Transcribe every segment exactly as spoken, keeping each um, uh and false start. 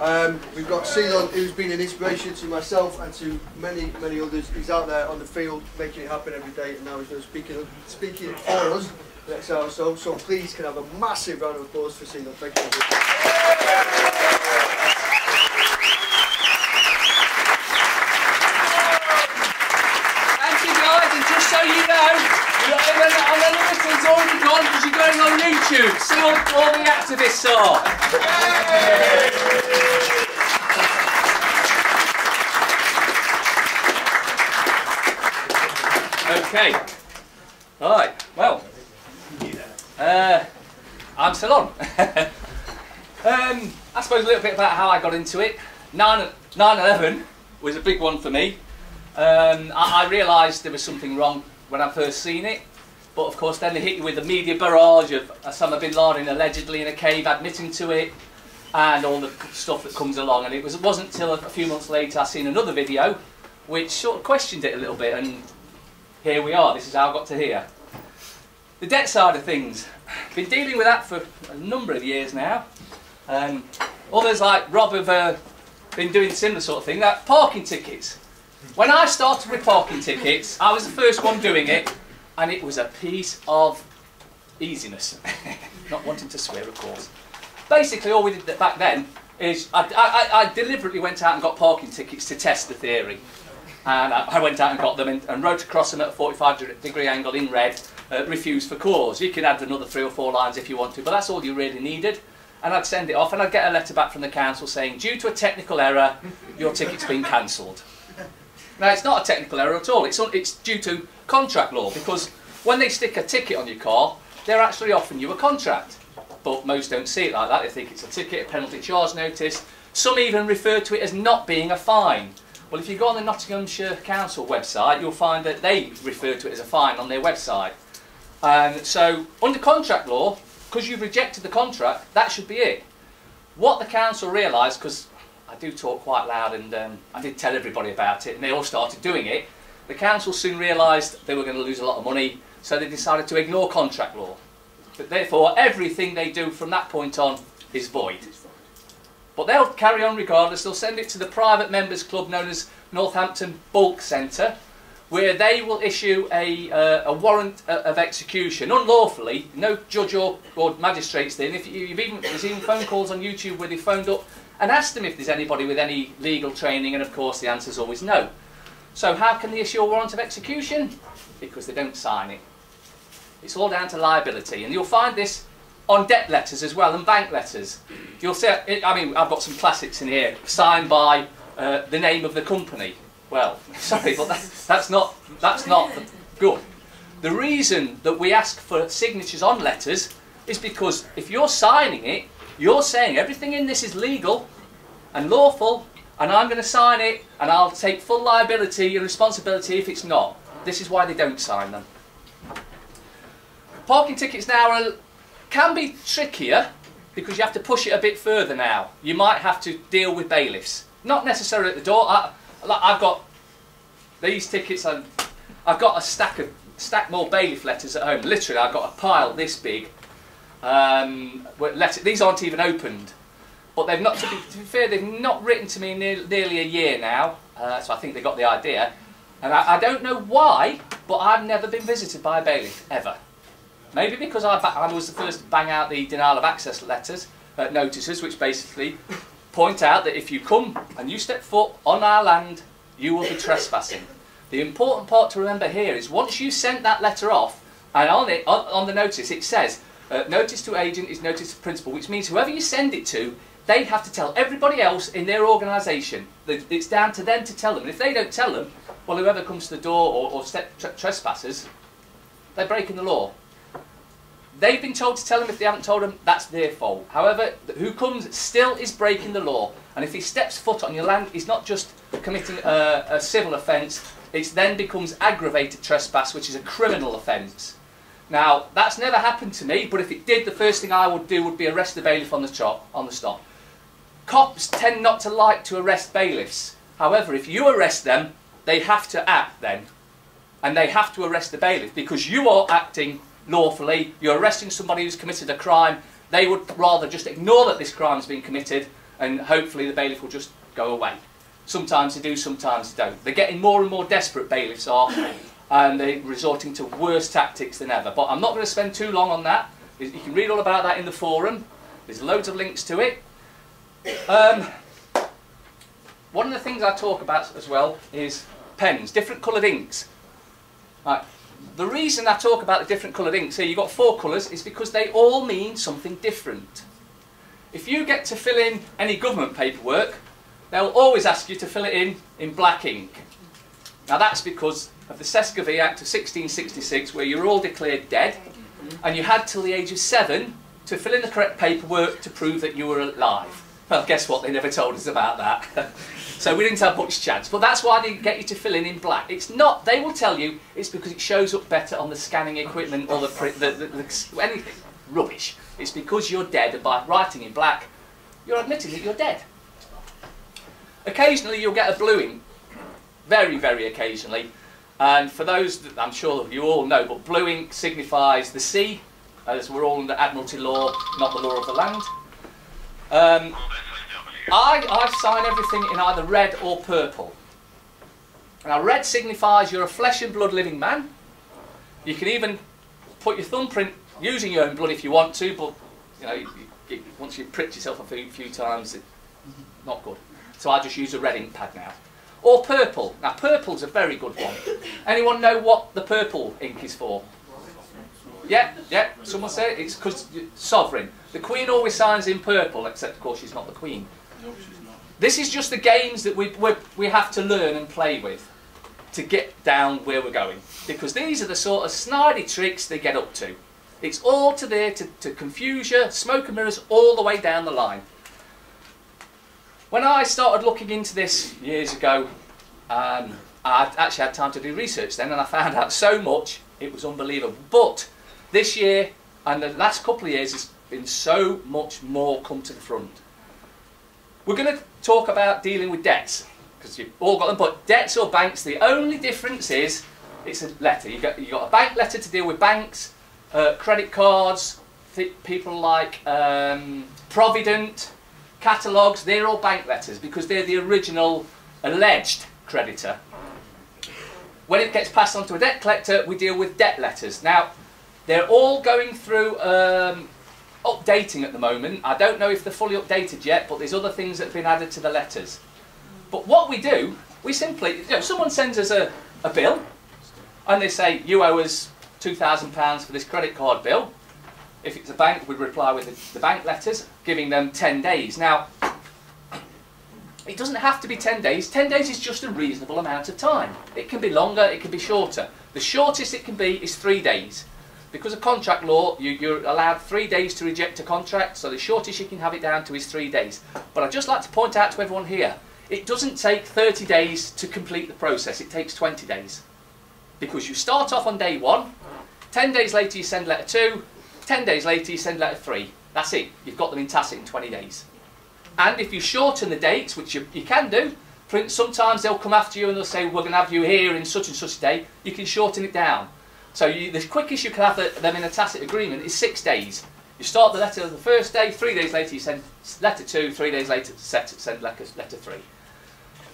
Um, we've got Ceylon, who's been an inspiration to myself and to many, many others. He's out there on the field making it happen every day, and now he's going to speak speaking for us the next hour or so. So please can have a massive round of applause for Ceylon. Thank you. YouTube, see all, all the activists are. Yay! Okay. All right. Well, uh, I'm still on. um, I suppose a little bit about how I got into it. nine eleven was a big one for me. Um, I, I realised there was something wrong when I first seen it. But of course then they hit you with the media barrage of Osama Bin Laden allegedly in a cave admitting to it and all the stuff that comes along, and it, was, it wasn't until a few months later I seen another video which sort of questioned it a little bit, and here we are, this is how I got to here. The debt side of things, been dealing with that for a number of years now. Um, others like Rob have uh, been doing similar sort of thing, like parking tickets. When I started with parking tickets, I was the first one doing it. And it was a piece of easiness. Not wanting to swear, of course. Basically, all we did back then is I, I, I deliberately went out and got parking tickets to test the theory. And I, I went out and got them and, and rode across them at a forty-five degree angle in red, uh, refuse for cause. You can add another three or four lines if you want to, but that's all you really needed. And I'd send it off and I'd get a letter back from the council saying, due to a technical error, your ticket's been cancelled. Now, it's not a technical error at all. It's, un it's due to contract law, because when they stick a ticket on your car, they're actually offering you a contract. But most don't see it like that. They think it's a ticket, a penalty charge notice. Some even refer to it as not being a fine. Well, if you go on the Nottinghamshire Council website, you'll find that they refer to it as a fine on their website. And so, under contract law, because you've rejected the contract, that should be it. What the council realised, because I do talk quite loud and um, I did tell everybody about it and they all started doing it. The council soon realised they were going to lose a lot of money, so they decided to ignore contract law. But therefore everything they do from that point on is void. But they'll carry on regardless. They'll send it to the private members club known as Northampton Bulk Centre, where they will issue a, uh, a warrant of execution, unlawfully, no judge or, or magistrates there. And if you, you've even, there's even phone calls on YouTube where they phoned up and asked them if there's anybody with any legal training, and of course the answer's always no. So how can they issue a warrant of execution? Because they don't sign it. It's all down to liability, and you'll find this on debt letters as well, and bank letters. You'll see, I mean, I've got some classics in here, signed by uh, the name of the company. Well, sorry, but that, that's not, that's not the, good. The reason that we ask for signatures on letters is because if you're signing it, you're saying everything in this is legal and lawful, and I'm going to sign it, and I'll take full liability and responsibility if it's not. This is why they don't sign them. Parking tickets now are, can be trickier because you have to push it a bit further now. You might have to deal with bailiffs. Not necessarily at the door. I, I've got these tickets. I've, I've got a stack of stack more bailiff letters at home. Literally, I've got a pile this big. Um, letter, these aren't even opened, but they've not, to be, to be fair, they've not written to me near, nearly a year now, uh, so I think they got the idea, and I, I don't know why, but I've never been visited by a bailiff, ever. Maybe because I, I was the first to bang out the denial of access letters, uh, notices, which basically point out that if you come and you step foot on our land, you will be trespassing. The important part to remember here is once you sent that letter off, and on, it, on, on the notice it says, Uh, notice to agent is notice to principal, which means whoever you send it to, they have to tell everybody else in their organisation. It's down to them to tell them. And if they don't tell them, well, whoever comes to the door or, or step tre trespasses, they're breaking the law. They've been told to tell them. If they haven't told them, that's their fault. However, who comes still is breaking the law. And if he steps foot on your land, he's not just committing a, a civil offence, it then becomes aggravated trespass, which is a criminal offence. Now, that's never happened to me, but if it did, the first thing I would do would be arrest the bailiff on the, chop, on the stop. Cops tend not to like to arrest bailiffs. However, if you arrest them, they have to act then. And they have to arrest the bailiff because you are acting lawfully. You're arresting somebody who's committed a crime. They would rather just ignore that this crime has been committed and hopefully the bailiff will just go away. Sometimes they do, sometimes they don't. They're getting more and more desperate, bailiffs are, and they're resorting to worse tactics than ever. But I'm not going to spend too long on that. You can read all about that in the forum. There's loads of links to it. Um, one of the things I talk about as well is pens, different coloured inks. Right. The reason I talk about the different coloured inks, here you've got four colours, is because they all mean something different. If you get to fill in any government paperwork, they'll always ask you to fill it in in black ink. Now that's because of the Sescovy Act of sixteen sixty-six, where you're all declared dead, and you had till the age of seven to fill in the correct paperwork to prove that you were alive. Well, guess what? They never told us about that. So we didn't have much chance. But that's why they get you to fill in in black. It's not, they will tell you, it's because it shows up better on the scanning equipment or the, the, the, the any rubbish. It's because you're dead, and by writing in black, you're admitting that you're dead. Occasionally you'll get a blue ink, very, very occasionally. And for those that I'm sure you all know, but blue ink signifies the sea, as we're all under Admiralty law, not the law of the land. Um, I, I sign everything in either red or purple. Now red signifies you're a flesh and blood living man. You can even put your thumbprint using your own blood if you want to, but you know, you, you, once you've pricked yourself a few, few times, it's not good. So I just use a red ink pad now. Or purple. Now purple's a very good one. Anyone know what the purple ink is for? Yeah, yeah, someone said it. It's because sovereign. The Queen always signs in purple, except of course she's not the Queen. No, she's not. This is just the games that we, we, we have to learn and play with to get down where we're going. Because these are the sort of snidey tricks they get up to. It's all to there to, to confuse you, smoke and mirrors all the way down the line. When I started looking into this years ago, um, I actually had time to do research then, and I found out so much, it was unbelievable. But this year and the last couple of years has been so much more come to the front. We're going to talk about dealing with debts, because you've all got them, but debts or banks, the only difference is it's a letter. You've got, you've got a bank letter to deal with banks, uh, credit cards, th people like um, Provident, catalogues, they're all bank letters because they're the original alleged creditor. When it gets passed on to a debt collector, we deal with debt letters. Now, they're all going through um, updating at the moment. I don't know if they're fully updated yet, but there's other things that have been added to the letters. But what we do, we simply, you know, someone sends us a, a bill and they say, you owe us two thousand pounds for this credit card bill. If it's a bank, we'd reply with the, the bank letters, giving them ten days. Now, it doesn't have to be ten days. ten days is just a reasonable amount of time. It can be longer, it can be shorter. The shortest it can be is three days. Because of contract law, you, you're allowed three days to reject a contract, so the shortest you can have it down to is three days. But I'd just like to point out to everyone here, it doesn't take thirty days to complete the process, it takes twenty days. Because you start off on day one, ten days later you send letter two, ten days later you send letter three. That's it, you've got them in tacit in twenty days. And if you shorten the dates, which you, you can do, sometimes they'll come after you and they'll say, we're going to have you here in such and such a day, you can shorten it down. So you, the quickest you can have the, them in a tacit agreement is six days. You start the letter the first day, three days later you send letter two, three days later set, send letter, letter three.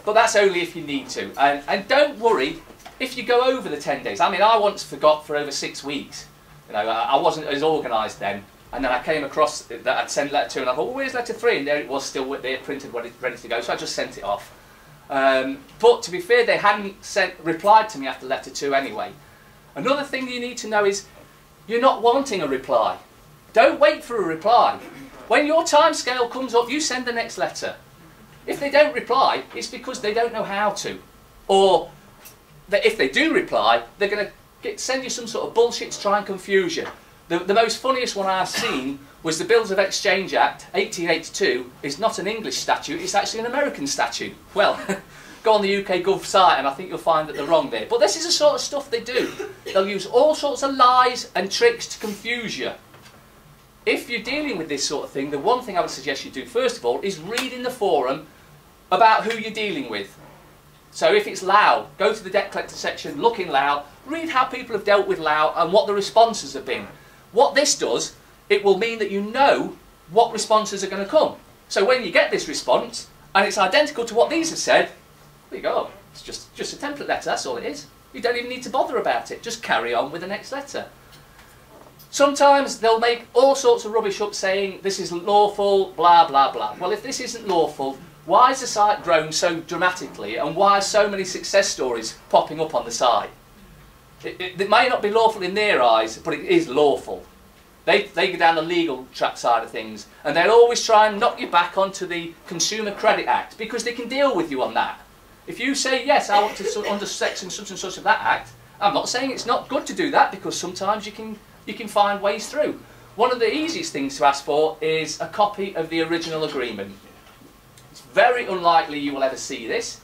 But that's only if you need to. And, and don't worry if you go over the ten days. I mean, I once forgot for over six weeks. You know, I, I wasn't as organised then. And then I came across that I'd sent letter two and I thought, well, where's letter three? And there it was still there, printed, ready to go. So I just sent it off. Um, but to be fair, they hadn't sent, replied to me after letter two anyway. Another thing you need to know is you're not wanting a reply. Don't wait for a reply. When your time scale comes up, you send the next letter. If they don't reply, it's because they don't know how to. Or that if they do reply, they're going to send you some sort of bullshit to try and confuse you. The, the most funniest one I've seen was the Bills of Exchange Act, eighteen eighty-two, is not an English statute, it's actually an American statute. Well, go on the U K Gov site and I think you'll find that they're wrong there. But this is the sort of stuff they do. They'll use all sorts of lies and tricks to confuse you. If you're dealing with this sort of thing, the one thing I would suggest you do first of all is read in the forum about who you're dealing with. So if it's Lao, go to the debt collector section, look in Lao, read how people have dealt with Lao and what the responses have been. What this does, it will mean that you know what responses are going to come. So when you get this response, and it's identical to what these have said, there you go. It's just, just a template letter, that's all it is. You don't even need to bother about it. Just carry on with the next letter. Sometimes they'll make all sorts of rubbish up saying this isn't lawful, blah, blah, blah. Well, if this isn't lawful, why has the site grown so dramatically and why are so many success stories popping up on the site? It, it, it may not be lawful in their eyes, but it is lawful. They, they go down the legal track side of things, and they'll always try and knock you back onto the Consumer Credit Act because they can deal with you on that. If you say, yes, I want to under section such and such of that act, I'm not saying it's not good to do that because sometimes you can, you can find ways through. One of the easiest things to ask for is a copy of the original agreement. It's very unlikely you will ever see this.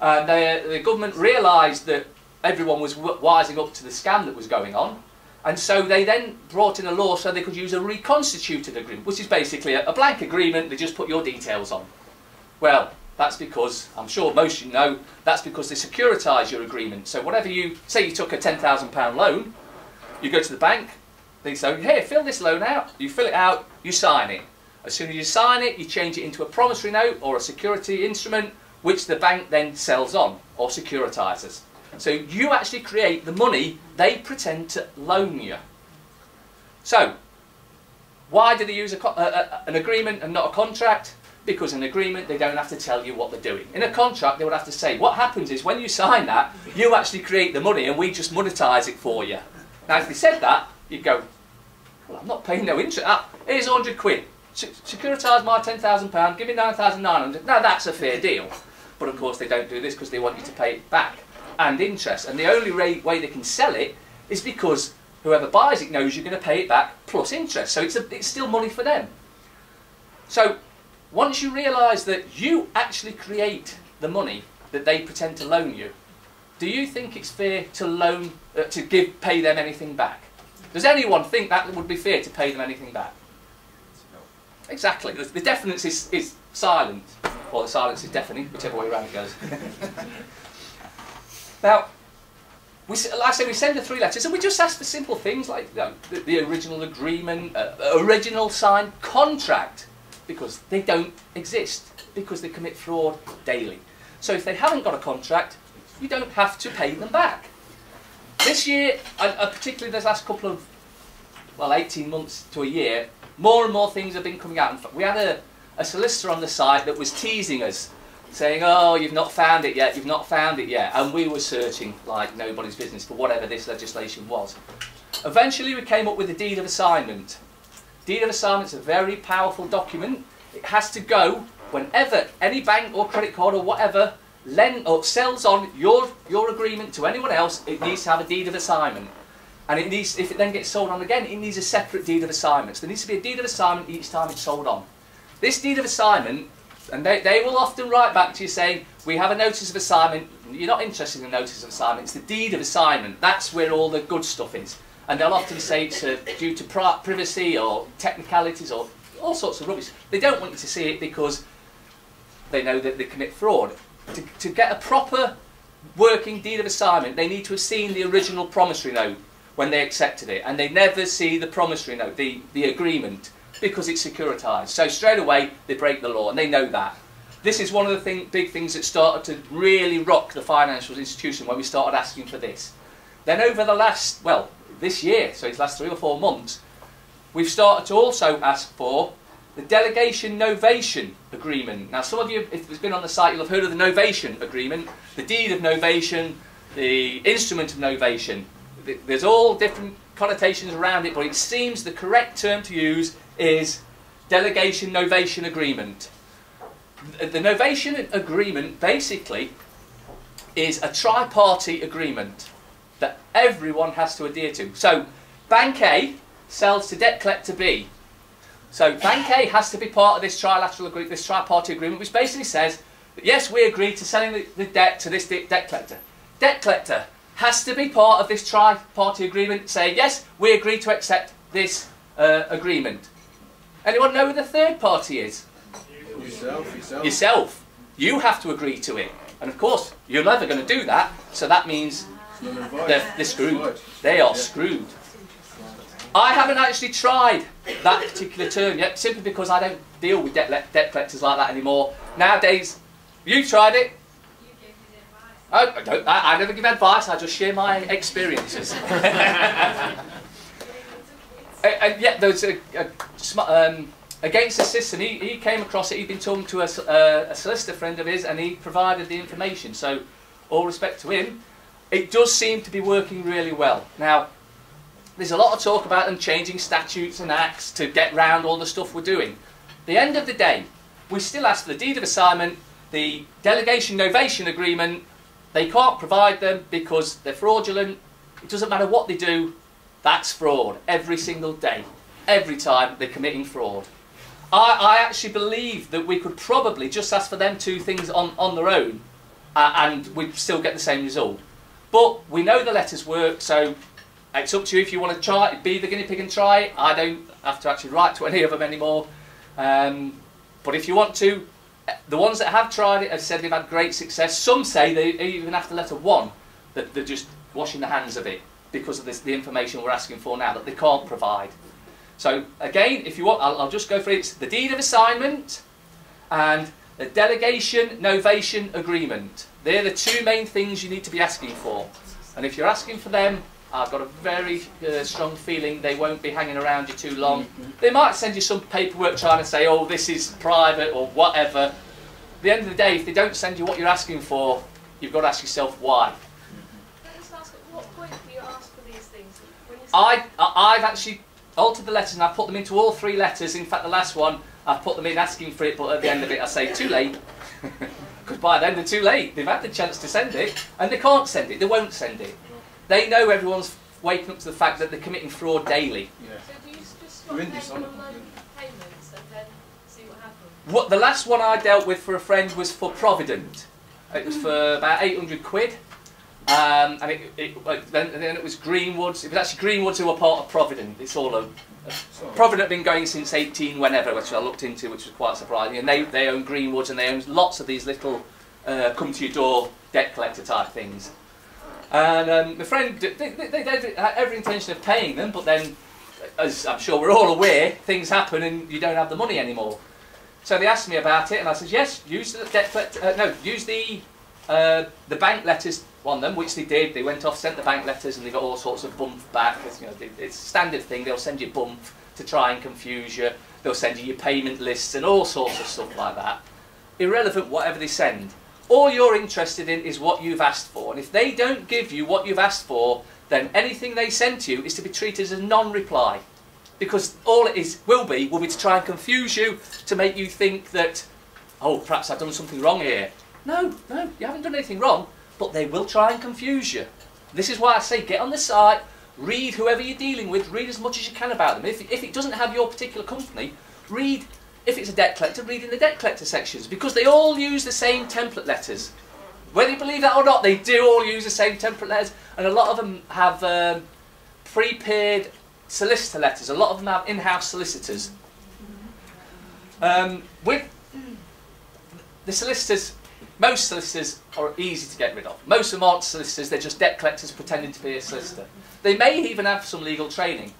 Uh, they, the government realised that everyone was w wising up to the scam that was going on, and so they then brought in a law so they could use a reconstituted agreement, which is basically a, a blank agreement they just put your details on. Well, that's because, I'm sure most of you know, that's because they securitise your agreement. So whatever you, say you took a ten thousand pound loan, you go to the bank, they say, here, fill this loan out. You fill it out, you sign it. As soon as you sign it, you change it into a promissory note or a security instrument, which the bank then sells on, or securitises. So you actually create the money they pretend to loan you. So, why do they use a, a, a, an agreement and not a contract? Because in an agreement they don't have to tell you what they're doing. In a contract they would have to say, what happens is when you sign that, you actually create the money and we just monetise it for you. Now if they said that, you'd go, well I'm not paying no interest, ah, here's one hundred quid, securitise my ten thousand pounds, give me nine thousand nine hundred, now that's a fair deal. But of course they don't do this because they want you to pay it back and interest. And the only way they can sell it is because whoever buys it knows you're going to pay it back plus interest. So it's, a, it's still money for them. So, once you realise that you actually create the money that they pretend to loan you, do you think it's fair to loan, uh, to give, pay them anything back? Does anyone think that would be fair to pay them anything back? No. Exactly. The, the deference is, is silent, or the silence is deafening, whichever way around it goes. Now, we, like I say, we send the three letters, and we just ask for simple things like you know, the, the original agreement, uh, original signed contract. Because they don't exist, because they commit fraud daily. So if they haven't got a contract, you don't have to pay them back. This year, and particularly this last couple of, well, eighteen months to a year, more and more things have been coming out. In fact, we had a, a solicitor on the site that was teasing us, saying, oh, you've not found it yet, you've not found it yet. And we were searching like nobody's business for whatever this legislation was. Eventually, we came up with a deed of assignment. Deed of assignment is a very powerful document. It has to go whenever any bank or credit card or whatever lend or sells on your, your agreement to anyone else, it needs to have a deed of assignment. And it needs, if it then gets sold on again, it needs a separate deed of assignment. So there needs to be a deed of assignment each time it's sold on. This deed of assignment, and they, they will often write back to you saying, we have a notice of assignment. You're not interested in the notice of assignment. It's the deed of assignment. That's where all the good stuff is. And they'll often say it's uh, due to privacy or technicalities or all sorts of rubbish. They don't want you to see it because they know that they commit fraud. To, to get a proper working deed of assignment, they need to have seen the original promissory note when they accepted it. And they never see the promissory note, the, the agreement, because it's securitised. So straight away, they break the law, and they know that. This is one of the thing, big things that started to really rock the financial institution when we started asking for this. Then over the last, well, this year, so it's last three or four months, we've started to also ask for the delegation novation agreement. Now some of you, if it's been on the site, you'll have heard of the novation agreement, the deed of novation, the instrument of novation. There's all different connotations around it, but it seems the correct term to use is delegation novation agreement. The novation agreement basically is a tri-party agreement that everyone has to adhere to. So, Bank A sells to debt collector B. So, Bank A has to be part of this trilateral agreement, this tri-party agreement, which basically says that yes, we agree to selling the, the debt to this de debt collector. Debt collector has to be part of this tri-party agreement, saying yes, we agree to accept this uh, agreement. Anyone know who the third party is? Yourself, yourself. Yourself. You have to agree to it, and of course, you're never going to do that. So that means. They're, they're screwed. They are screwed. I haven't actually tried that particular term yet, simply because I don't deal with debt, debt collectors like that anymore. Nowadays, you tried it. You gave me the advice. Oh, I, don't, I, I never give advice, I just share my experiences. and, and yet, there's a, a, um, against the system, he, he came across it, he'd been talking to a, a solicitor friend of his, and he provided the information. So, all respect to him, it does seem to be working really well. Now, there's a lot of talk about them changing statutes and acts to get round all the stuff we're doing. At the end of the day, we still ask for the deed of assignment, the delegation novation agreement. They can't provide them because they're fraudulent. It doesn't matter what they do, that's fraud. Every single day, every time they're committing fraud. I, I actually believe that we could probably just ask for them two things on, on their own uh, and we'd still get the same result. But we know the letters work, so it's up to you if you want to try it, be the guinea pig and try it. I don't have to actually write to any of them anymore. Um, but if you want to, the ones that have tried it have said they've had great success. Some say they even after letter one that they're just washing their hands of it because of this, the information we're asking for now that they can't provide. So again, if you want, I'll, I'll just go through it. It's the deed of assignment and the delegation novation agreement. They're the two main things you need to be asking for. And if you're asking for them, I've got a very uh, strong feeling they won't be hanging around you too long. They might send you some paperwork trying to say, oh, this is private or whatever. At the end of the day, if they don't send you what you're asking for, you've got to ask yourself why. Can I just ask, at what point do you ask for these things? When you I, I, I've actually altered the letters and I've put them into all three letters. In fact, the last one, I've put them in asking for it, but at the end of it, I say, too late. Because by then, they're too late. They've had the chance to send it, and they can't send it. They won't send it. They know everyone's waking up to the fact that they're committing fraud daily. Yeah. So do you just stop making online payments and then see what happens? What, the last one I dealt with for a friend was for Provident. It was for about eight hundred quid. Um, and it, it, then, then it was Greenwoods. It was actually Greenwoods who were part of Provident. It's all a, a Provident had been going since eighteen whenever, which I looked into, which was quite surprising. And they, they own Greenwoods and they own lots of these little uh, come-to-your-door debt collector type things. And um, my friend, they, they, they had every intention of paying them, but then, as I'm sure we're all aware, things happen and you don't have the money anymore. So they asked me about it, and I said, yes, use the debt, uh, no, use the uh, the bank letters on them, which they did. They went off, sent the bank letters, and they got all sorts of bump back. It's, you know, it's a standard thing. They'll send you bump to try and confuse you. They'll send you your payment lists and all sorts of stuff like that. Irrelevant, whatever they send. All you're interested in is what you've asked for. And if they don't give you what you've asked for, then anything they send to you is to be treated as a non-reply. Because all it is, will be, will be to try and confuse you, to make you think that, oh, perhaps I've done something wrong here. No, no, you haven't done anything wrong, but they will try and confuse you. This is why I say get on the site, read whoever you're dealing with, read as much as you can about them. If, if it doesn't have your particular company, read. If it's a debt collector, read in the debt collector sections, because they all use the same template letters. Whether you believe that or not, they do all use the same template letters, and a lot of them have um, pre-paired solicitor letters. A lot of them have in-house solicitors. Um, with the solicitors, most solicitors are easy to get rid of. Most of them aren't solicitors, they're just debt collectors pretending to be a solicitor. They may even have some legal training.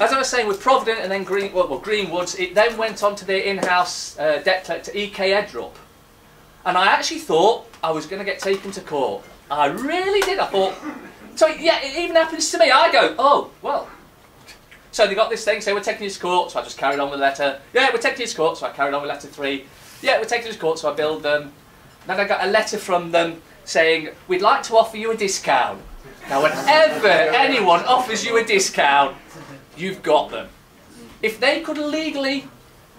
As I was saying, with Provident and then Green, well, well, Greenwoods, it then went on to their in-house uh, debt collector, E K Edrup. And I actually thought I was going to get taken to court. I really did. I thought, so yeah, it even happens to me. I go, oh, well. So they got this thing, say, we're taking you to court, so I just carried on with letter. Yeah, we're taking you to court, so I carried on with letter three. Yeah, we're taking you to court, so I billed them. Then I got a letter from them saying, we'd like to offer you a discount. Now, whenever anyone offers you a discount, you've got them. If they could legally,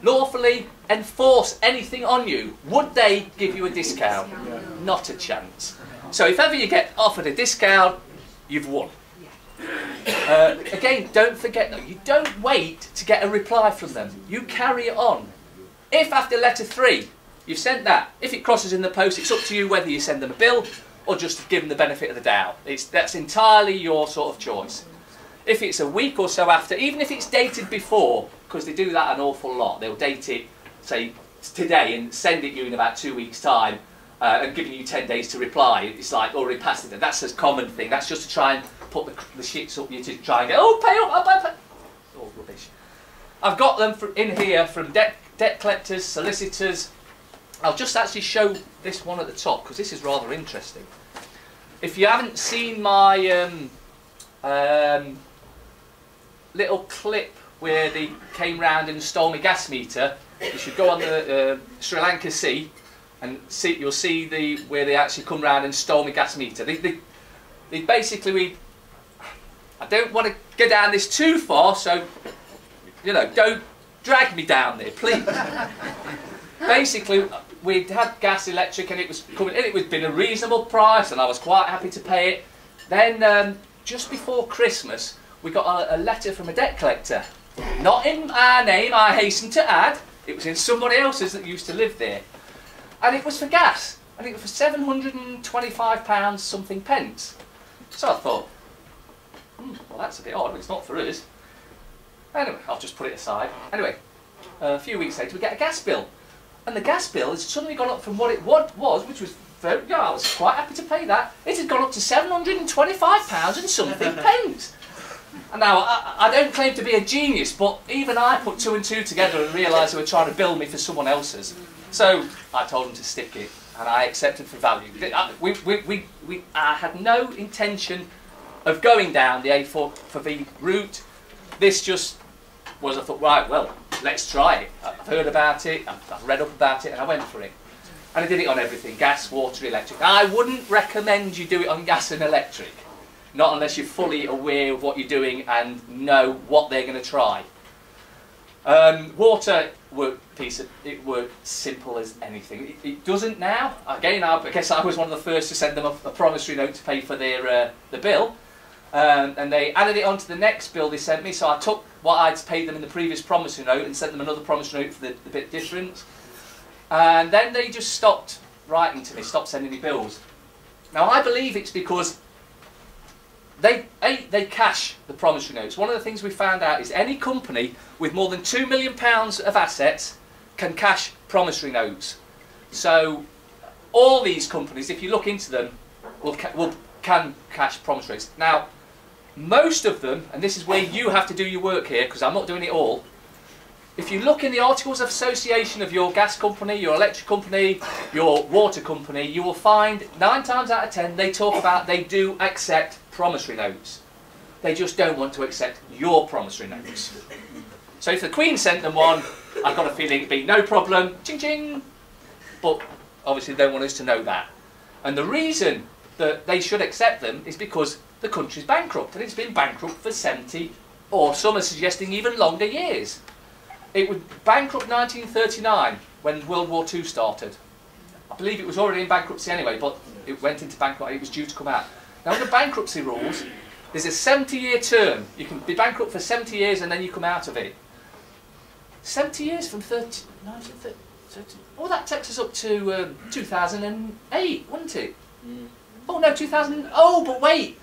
lawfully enforce anything on you, would they give you a discount? Not a chance. So if ever you get offered a discount, you've won. Uh, again, don't forget though, you don't wait to get a reply from them. You carry it on. If after letter three, you've sent that, if it crosses in the post, it's up to you whether you send them a bill or just give them the benefit of the doubt. It's, that's entirely your sort of choice. If it's a week or so after, even if it's dated before, because they do that an awful lot, they'll date it, say, today and send it you in about two weeks' time uh, and giving you ten days to reply. It's like, already past it. That's a common thing. That's just to try and put the, the shits up you to try and go, oh, pay up, I'll pay up. I've got them from in here from debt, debt collectors, solicitors. I'll just actually show this one at the top because this is rather interesting. If you haven't seen my um, um, little clip where they came round and stole my gas meter, you should go on the uh, Sri Lanka Sea and see, you'll see the where they actually come round and stole my gas meter. They, they, they basically, we, I don't want to go down this too far, so, you know, don't drag me down there, please. Basically, we'd had gas, electric, and it was coming in. It was been a reasonable price, and I was quite happy to pay it. Then, um, just before Christmas, we got a, a letter from a debt collector. Not in our name, I hasten to add. It was in somebody else's that used to live there. And it was for gas. I think it was for seven hundred and twenty-five pounds something pence. So I thought, hmm, well, that's a bit odd, it's not for us. Anyway, I'll just put it aside. Anyway, a few weeks later we get a gas bill. And the gas bill has suddenly gone up from what it was, which was very, yeah, I was quite happy to pay that. It had gone up to seven hundred and twenty-five pounds and something pence. And now, I, I don't claim to be a genius, but even I put two and two together and realised they were trying to bill me for someone else's. So I told them to stick it, and I accepted for value. I, we, we, we, we, I had no intention of going down the A four V route. This just was, I thought, right, well, let's try it. I've heard about it, I've, I've read up about it, and I went for it. And I did it on everything, gas, water, electric. I wouldn't recommend you do it on gas and electric. Not unless you're fully aware of what you're doing and know what they're going to try. Um, water worked piece of, it worked simple as anything. It, it doesn't now. Again, I guess I was one of the first to send them a, a promissory note to pay for their uh, the bill, um, and they added it onto the next bill they sent me. So I took what I'd paid them in the previous promissory note and sent them another promissory note for the, the bit difference. And then they just stopped writing to me, stopped sending me bills. Now I believe it's because They, they cash the promissory notes. One of the things we found out is any company with more than two million pounds of assets can cash promissory notes. So all these companies, if you look into them, will, will, can cash promissory notes. Now, most of them, and this is where you have to do your work here because I'm not doing it all, if you look in the Articles of Association of your gas company, your electric company, your water company, you will find nine times out of ten they talk about they do accept promissory notes. They just don't want to accept your promissory notes. So if the Queen sent them one, I've got a feeling it'd be no problem, ching ching. But obviously they don't want us to know that. And the reason that they should accept them is because the country's bankrupt, and it's been bankrupt for seventy, or some are suggesting even longer years. It was bankrupt nineteen thirty-nine when World War Two started. I believe it was already in bankruptcy anyway, but it went into bankruptcy, it was due to come out. Now under bankruptcy rules, there's a seventy year term. You can be bankrupt for seventy years and then you come out of it. seventy years from nineteen thirty, oh, that takes us up to um, two thousand eight, wouldn't it? Mm. Oh no, two thousand, oh, but wait.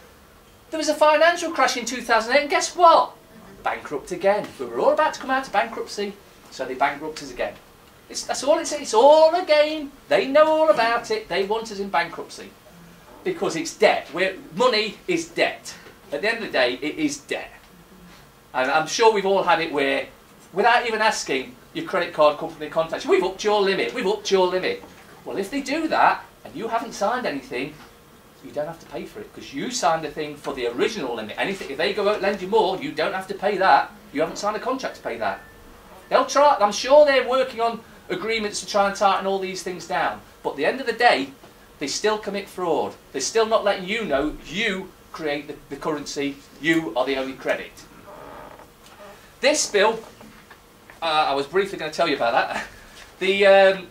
There was a financial crash in two thousand eight and guess what? Bankrupt again. We were all about to come out of bankruptcy, so they bankrupt us again. It's, that's all it's, it's all a game. They know all about it. They want us in bankruptcy because it's debt. We're, money is debt. At the end of the day, it is debt. And I'm sure we've all had it where, without even asking, your credit card company contacts you. We've upped your limit. We've upped your limit. Well, if they do that and you haven't signed anything, you don't have to pay for it because you signed a thing for the original limit. Anything, if they go out and lend you more, you don't have to pay that. You haven't signed a contract to pay that. They'll try. I'm sure they're working on agreements to try and tighten all these things down. But at the end of the day, they still commit fraud. They're still not letting you know you create the, the currency. You are the only credit. This bill, uh, I was briefly going to tell you about that. The um,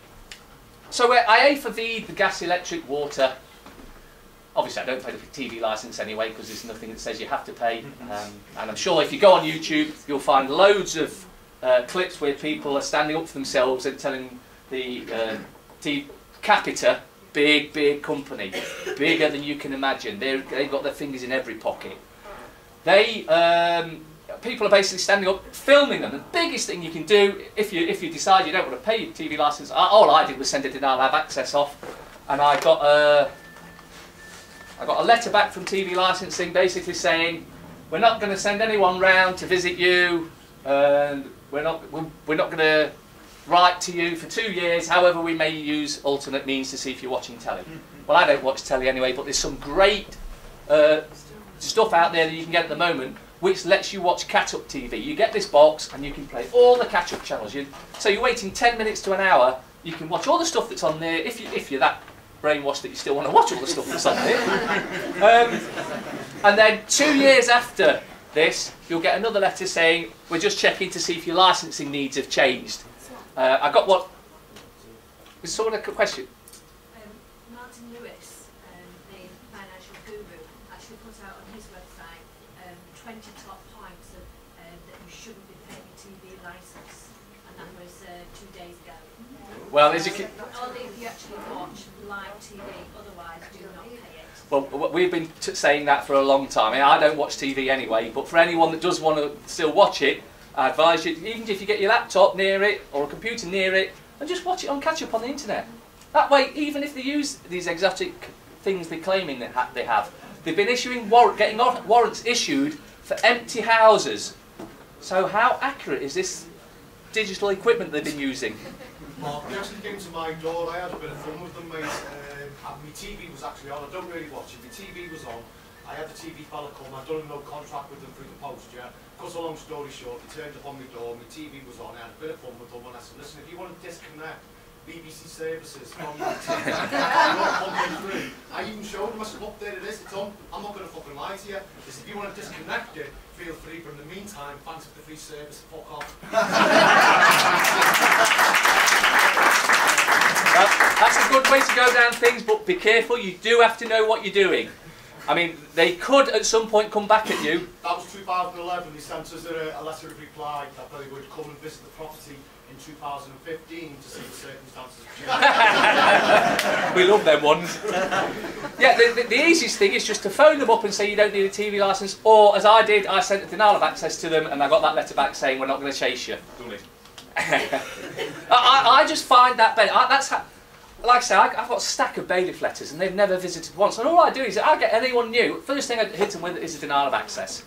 so I A for V, the gas, electric, water. Obviously, I don't pay the T V licence anyway because there's nothing that says you have to pay. Um, and I'm sure if you go on YouTube, you'll find loads of uh, clips where people are standing up for themselves and telling the uh, T Capita, big, big company, bigger than you can imagine. They're, they've got their fingers in every pocket. They, um, people are basically standing up, filming them. The biggest thing you can do if you if you decide you don't want to pay your T V licence, all I did was send a denial of access off, and I got a. Uh, I got a letter back from T V licensing basically saying, we're not going to send anyone round to visit you, and We're not, we're not going to write to you for two years, however we may use alternate means to see if you're watching telly. Well, I don't watch telly anyway, but there's some great uh, stuff out there that you can get at the moment which lets you watch catch-up T V. You get this box and you can play all the catch-up channels. You, so you're waiting ten minutes to an hour, you can watch all the stuff that's on there, if, you, if you're that brainwashed that you still want to watch all the stuff that's on there. Um, and then two years after this, you'll get another letter saying, we're just checking to see if your licensing needs have changed. Uh, I got what? Is someone a question? Um, Martin Lewis, um, the financial guru, actually put out on his website um, twenty top points of, um, that you shouldn't be paying a T V licence, and that was uh, two days ago. Well, as you can. Only if you actually watch live T V, otherwise do not pay it. Well, we've been t saying that for a long time. I mean, I don't watch T V anyway, but for anyone that does want to still watch it, I advise you, even if you get your laptop near it or a computer near it, and just watch it on catch-up on the internet. That way, even if they use these exotic things they're claiming they, ha they have, they've been issuing war getting warrants issued for empty houses. So how accurate is this digital equipment they've been using? Mark, they actually came to my door. I had a bit of fun with them, mate. Um, my T V was actually on. I don't really watch it. My T V was on. I had the T V fella come, I'd done no contract with them through the post, yeah. Cut a long story short, they turned up on my door, my T V was on, I had a bit of fun with them, and I said, listen, if you want to disconnect B B C services from your T V, you I even showed them, I said, look, there it is, it's on, I'm not going to fucking lie to you. I said, if you want to disconnect it, feel free, but in the meantime, fancy the free service, fuck off. Well, that's a good way to go down things, but be careful, you do have to know what you're doing. I mean, they could at some point come back at you. That was two thousand eleven, they sent us a, a letter of reply that they would come and visit the property in two thousand fifteen to see the circumstances change. We love them ones. Yeah, the, the, the easiest thing is just to phone them up and say you don't need a T V licence, or as I did, I sent a denial of access to them and I got that letter back saying we're not going to chase you. I, I, I just find that better. I, that's how, like I say, I, I've got a stack of bailiff letters and they've never visited once. And all I do is, I get anyone new, first thing I hit them with is a denial of access.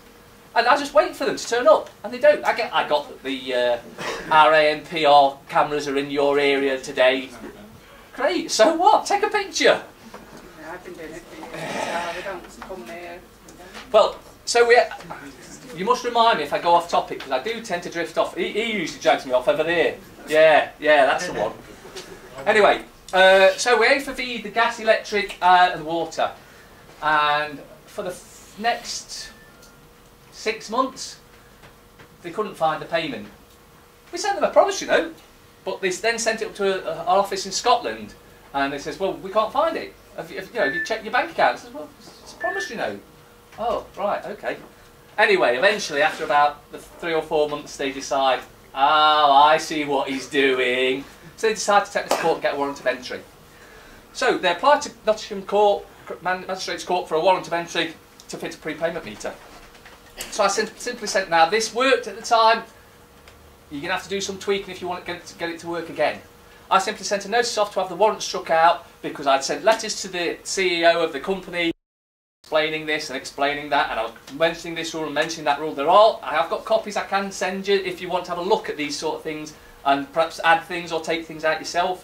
And I just wait for them to turn up, and they don't. I get, I got the uh, R A M P R cameras are in your area today. Great, so what? Take a picture. Yeah, I've been doing it for years, so they don't come there. Well, so we, you must remind me if I go off topic, because I do tend to drift off. He, he usually drags me off over there. Yeah, yeah, that's the one. Anyway. Uh, so we aim for the, the gas, electric uh, and water, and for the f next six months they couldn't find the payment. We sent them a promise, you know, but they then sent it up to a, a, our office in Scotland, and they says, well, we can't find it. If, if, you know, if you check your bank account, it says, well, it's a promise, you know. Oh, right, okay. Anyway, eventually after about the three or four months they decide, oh, I see what he's doing. So they decide to take this to court and get a warrant of entry. So they apply to Nottingham Court, Magistrates Court, for a warrant of entry to fit a prepayment meter. So I sim simply sent, now this worked at the time, you're going to have to do some tweaking if you want to get, it to get it to work again. I simply sent a notice off to have the warrant struck out because I'd sent letters to the C E O of the company explaining this and explaining that, and I was mentioning this rule and mentioning that rule. There are, I have got copies I can send you if you want to have a look at these sort of things, and perhaps add things or take things out yourself.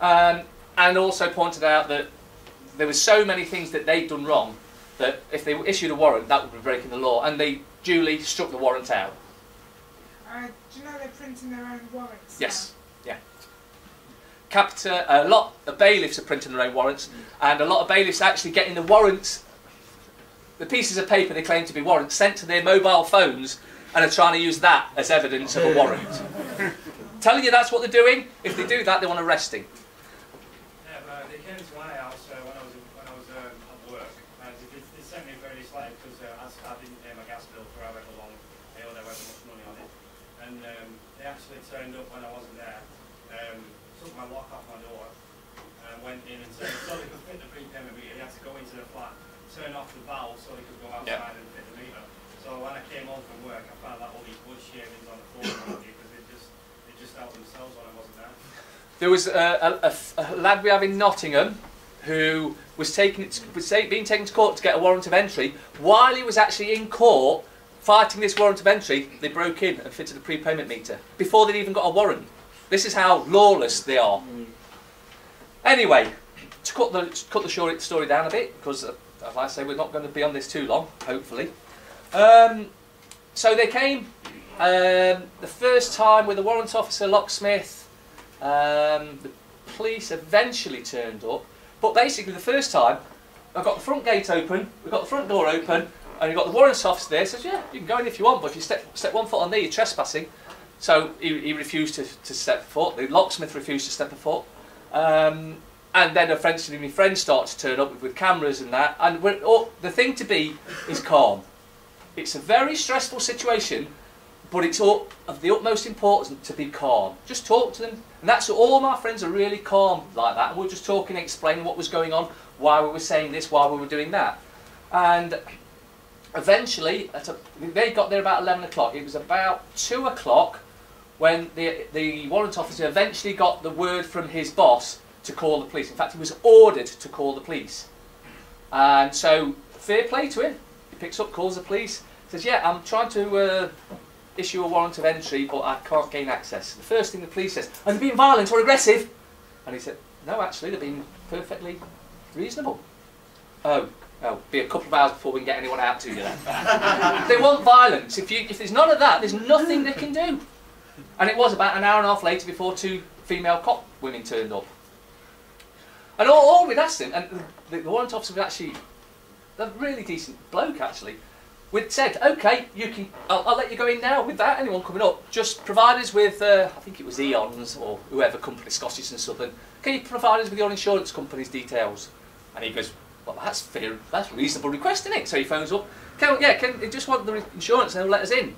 Um, and also pointed out that there were so many things that they'd done wrong that if they issued a warrant, that would be breaking the law, and they duly struck the warrant out. Uh, do you know they're printing their own warrants? Yes, now? yeah. Capita, a lot of bailiffs are printing their own warrants, mm. and a lot of bailiffs are actually getting the warrants, the pieces of paper they claim to be warrants, sent to their mobile phones, and are trying to use that as evidence of a warrant. Telling you that's what they're doing. If they do that, they want arresting. Yeah, but they came to my house uh, when I was when I was um, at work, and they, they sent me a very slight because uh, I didn't pay my gas bill for however long, I owed however much money on it, and um, they actually turned up when I wasn't there, um, took my lock off my door, and went in and said so they could fit the prepayment meter. They had to go into the flat, turn off the valve so they could go outside yep. and fit the meter. So when I came home from work, I found out all these wood shavings on the floor. There was a, a, a, a lad we have in Nottingham who was, taken, was being taken to court to get a warrant of entry while he was actually in court Fighting this warrant of entry, they broke in and fitted a prepayment meter before they'd even got a warrant. This is how lawless they are. Anyway, to cut the, to cut the story down a bit, because uh, as I say, we're not going to be on this too long, hopefully. Um, so they came um, the first time with a warrant officer, locksmith. Um, the police eventually turned up, but basically the first time, I've got the front gate open, we've got the front door open, and you've got the warrant officer there, says, yeah, you can go in if you want, but if you step, step one foot on there, you're trespassing. So he, he refused to, to step a foot, the locksmith refused to step a foot. Um, and then eventually my friends start to turn up with, with cameras and that, and we're, oh, the thing to be is calm. It's a very stressful situation, but it's all of the utmost importance to be calm. Just talk to them, and that's all my friends are really calm like that, and we're just talking, explaining what was going on, why we were saying this, why we were doing that. And eventually, at a, they got there about eleven o'clock, it was about two o'clock when the, the warrant officer eventually got the word from his boss to call the police. In fact, he was ordered to call the police. And so, fair play to him. He picks up, calls the police, says, yeah, I'm trying to uh, issue a warrant of entry, but I can't gain access. The first thing the police says, are they being violent or aggressive? And he said, no, actually, they're being perfectly reasonable. Oh, oh, be a couple of hours before we can get anyone out to you then. They want violence. If, you, if there's none of that, there's nothing they can do. And it was about an hour and a half later before two female cop women turned up. And all, all we'd asked him, and the, the warrant officer was actually a really decent bloke actually, we'd said, okay, you can, I'll, I'll let you go in now without anyone coming up, just provide us with, uh, I think it was Eons or whoever company, Scottish and Southern, can you provide us with your insurance company's details? And he goes, well, that's fair, that's a reasonable request, isn't it? So he phones up, can, yeah, can you just want the insurance and they'll let us in?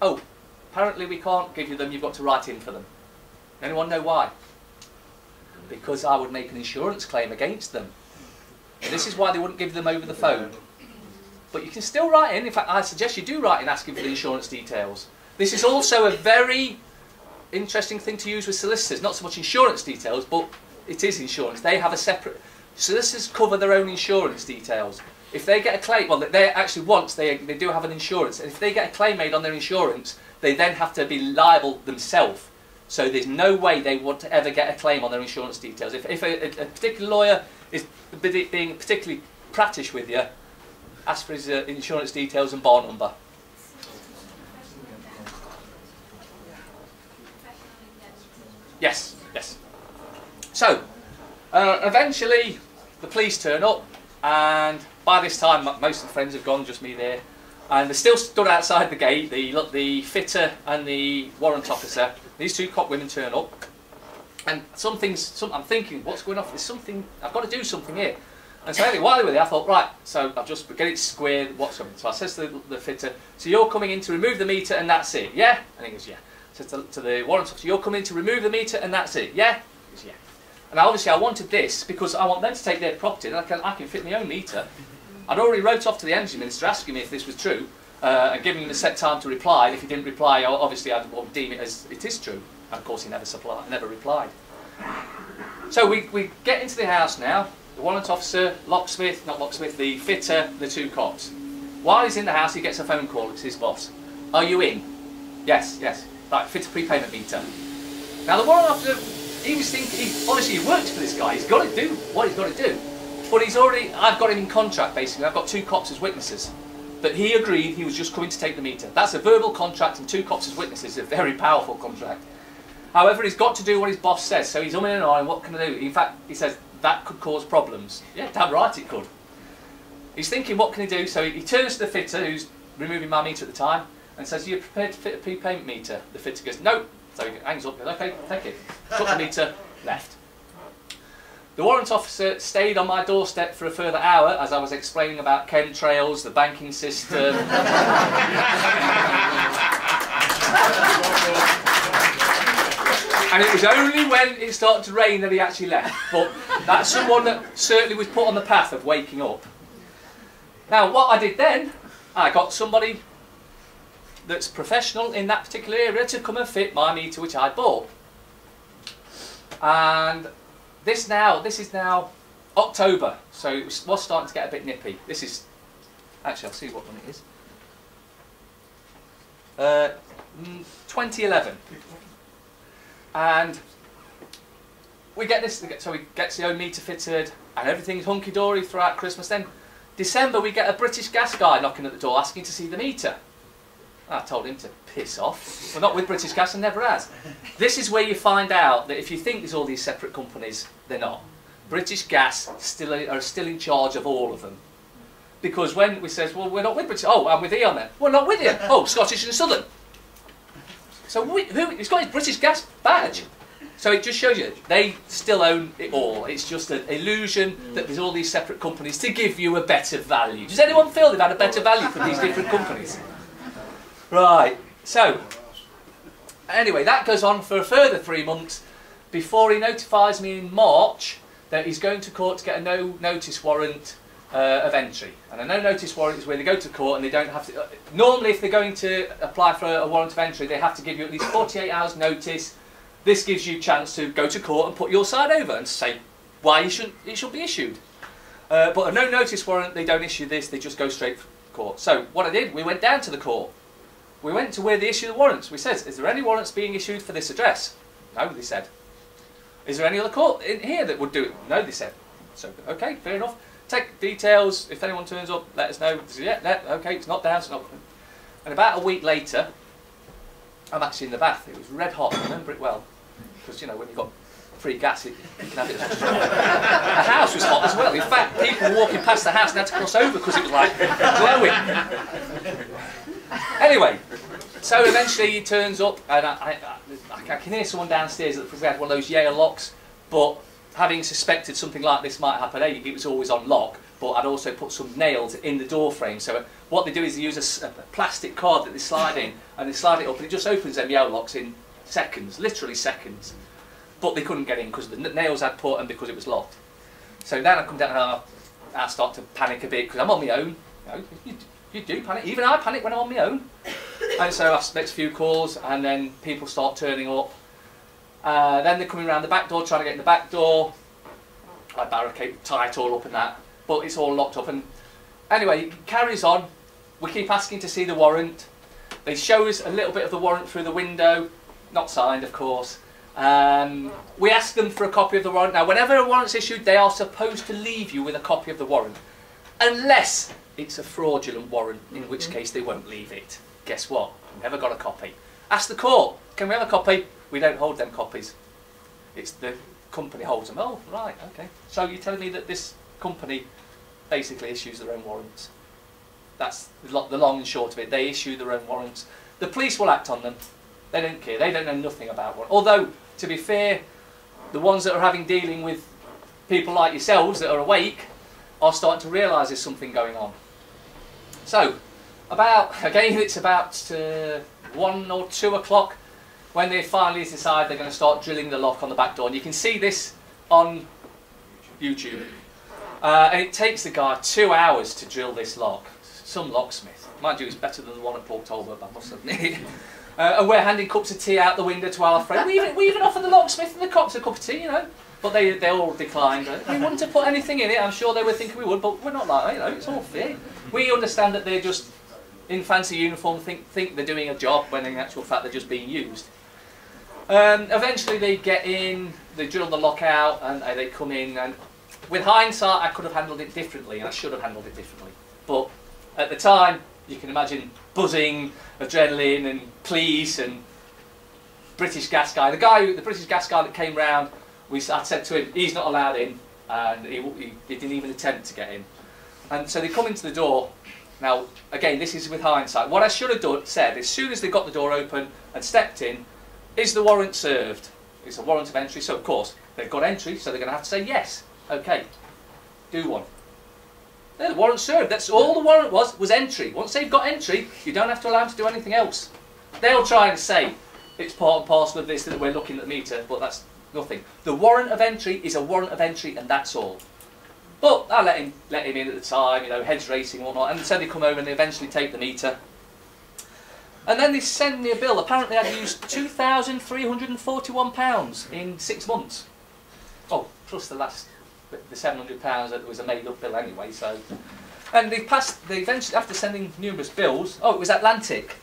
Oh, apparently we can't give you them, you've got to write in for them. Anyone know why? Because I would make an insurance claim against them. And this is why they wouldn't give them over the phone. But you can still write in. In fact, I suggest you do write in asking for the insurance details. This is also a very interesting thing to use with solicitors. Not so much insurance details, but it is insurance. They have a separate... Solicitors cover their own insurance details. If they get a claim... Well, they actually, once they, they do have an insurance. And if they get a claim made on their insurance, they then have to be liable themselves. So there's no way they want to ever get a claim on their insurance details. If, if a, a, a particular lawyer is being particularly prattish with you, ask for his uh, insurance details and bar number. Yes, yes. So, uh, eventually the police turn up, and by this time most of the friends have gone, just me there. And they still stood outside the gate, the, look, the fitter and the warrant officer. These two cop women turn up, and something's, some, I'm thinking, what's going on? There's something, I've got to do something here. And so anyway, while they were there, I thought, right, so I'll just get it squared, what's coming? So I says to the, the fitter, so you're coming in to remove the meter and that's it, yeah? And he goes, yeah. So to, to the warrant officer, you're coming in to remove the meter and that's it, yeah? He goes, yeah. And obviously I wanted this because I want them to take their property and I can, I can fit my own meter. I'd already wrote off to the Energy Minister asking me if this was true, uh, and giving him a set time to reply, and if he didn't reply, obviously I'd deem it as it is true. And of course he never, supply, never replied. So we, we get into the house now, the warrant officer, locksmith, not locksmith, the fitter, the two cops. While he's in the house he gets a phone call, it's his boss. Are you in? Yes, yes. Right, fitter prepayment meter. Now the warrant officer, he was thinking, he, obviously he works for this guy, he's got to do what he's got to do. But he's already, I've got him in contract basically, I've got two cops as witnesses. That he agreed he was just coming to take the meter. That's a verbal contract and two cops as witnesses, a very powerful contract. However, he's got to do what his boss says, so he's umming and ahhing, what can I do? In fact, he says, that could cause problems. Yeah, damn right it could. He's thinking, what can he do? So he, he turns to the fitter, who's removing my meter at the time, and says, are you prepared to fit a prepayment meter? The fitter goes, no. So he hangs up, goes, okay, take it. Took the meter, left. The warrant officer stayed on my doorstep for a further hour as I was explaining about chemtrails, the banking system. And it was only when it started to rain that he actually left. But that's someone that certainly was put on the path of waking up. Now, what I did then, I got somebody that's professional in that particular area to come and fit my meter, which I bought. And... This now, this is now October, so it was, was starting to get a bit nippy. This is, actually I'll see what one it is. uh, twenty eleven, and we get this. So we get the own meter fitted, and everything's hunky dory throughout Christmas. Then December, we get a British Gas guy knocking at the door asking to see the meter. I told him to piss off. Well, not with British Gas, and never has. This is where you find out that if you think there's all these separate companies, they're not. British Gas still are still in charge of all of them. Because when we says, well, we're not with British, oh, I'm with Eon then. We're not with Eon. Oh, Scottish and Southern. So we, who, he's got his British Gas badge. So it just shows you, they still own it all. It's just an illusion that there's all these separate companies to give you a better value. Does anyone feel they've had a better value for these different companies? Right, so, anyway, that goes on for a further three months before he notifies me in March that he's going to court to get a no notice warrant uh, of entry. And a no notice warrant is where they go to court and they don't have to... Uh, normally, if they're going to apply for a, a warrant of entry, they have to give you at least forty-eight hours notice. This gives you a chance to go to court and put your side over and say why you shouldn't, it should be issued. Uh, but a no notice warrant, they don't issue this, they just go straight for court. So, what I did, we went down to the court. We went to where they issue the warrants. We said, is there any warrants being issued for this address? No, they said. Is there any other court in here that would do it? No, they said. So, okay, fair enough. Take details. If anyone turns up, let us know. Yeah, let, okay, it's not down, it's not. And about a week later, I'm actually in the bath. It was red hot, I remember it well. Because, you know, when you've got free gas, you can have it as much as you want. The house was hot as well. In fact, people walking past the house and had to cross over because it was like glowing. Anyway, so eventually he turns up, and I, I, I, I can hear someone downstairs that had one of those Yale locks, but having suspected something like this might happen, A, it was always on lock, but I'd also put some nails in the door frame. So what they do is they use a, a plastic card that they slide in, and they slide it up, and it just opens them Yale locks in seconds, literally seconds. But they couldn't get in because the nails I'd put and because it was locked. So then I come down and I, I start to panic a bit because I'm on my own. You know, you, You do panic, even I panic when I'm on my own. And so I next few calls and then people start turning up. Uh, then they're coming around the back door, trying to get in the back door. I barricade, tie it all up and that, but it's all locked up. And anyway, it carries on. We keep asking to see the warrant. They show us a little bit of the warrant through the window, not signed of course. Um, we ask them for a copy of the warrant. Now whenever a warrant's issued, they are supposed to leave you with a copy of the warrant. Unless it's a fraudulent warrant, in which case they won't leave it. Guess what? We've never got a copy. Ask the court, can we have a copy? We don't hold them copies. It's the company holds them. Oh, right, okay. So you're telling me that this company basically issues their own warrants. That's the long and short of it. They issue their own warrants. The police will act on them. They don't care. They don't know nothing about warrants. Although, to be fair, the ones that are having dealing with people like yourselves that are awake are starting to realise there's something going on. So, about, again, it's about uh, one or two o'clock when they finally decide they're going to start drilling the lock on the back door. And you can see this on YouTube. Uh, and it takes the guy two hours to drill this lock. Some locksmith. Mind you, it's better than the one at Portalbert, I must admit. uh, and we're handing cups of tea out the window to our friend. We even, we even offered the locksmith and the cops a cup of tea, you know. But they, they all declined. We wouldn't have put anything in it. I'm sure they were thinking we would, but we're not like that, you know, it's all fair. We understand that they're just in fancy uniform, think, think they're doing a job, when in actual fact they're just being used. Um, eventually they get in, they drill the lock out, and uh, they come in. And with hindsight, I could have handled it differently, and I should have handled it differently. But at the time, you can imagine buzzing, adrenaline, and police, and British Gas guy. The guy, the British Gas guy that came round, We, I said to him, he's not allowed in, and he, he, he didn't even attempt to get in. And so they come into the door. Now, again, this is with hindsight. What I should have done, said, as soon as they got the door open and stepped in, is the warrant served? It's a warrant of entry, so of course, they've got entry, so they're going to have to say yes. Okay, do one. Yeah, the warrant served. That's all the warrant was, was entry. Once they've got entry, you don't have to allow them to do anything else. They'll try and say, it's part and parcel of this, that we're looking at the meter, but that's... nothing. The warrant of entry is a warrant of entry, and that's all. But I let him let him in at the time, you know, heads racing and whatnot. And so they come over and they eventually take the meter. And then they send me a bill. Apparently, I'd used two thousand three hundred and forty-one pounds in six months. Oh, plus the last the seven hundred pounds that was a made-up bill anyway. So, and they passed. They eventually, after sending numerous bills, oh, it was Atlantic.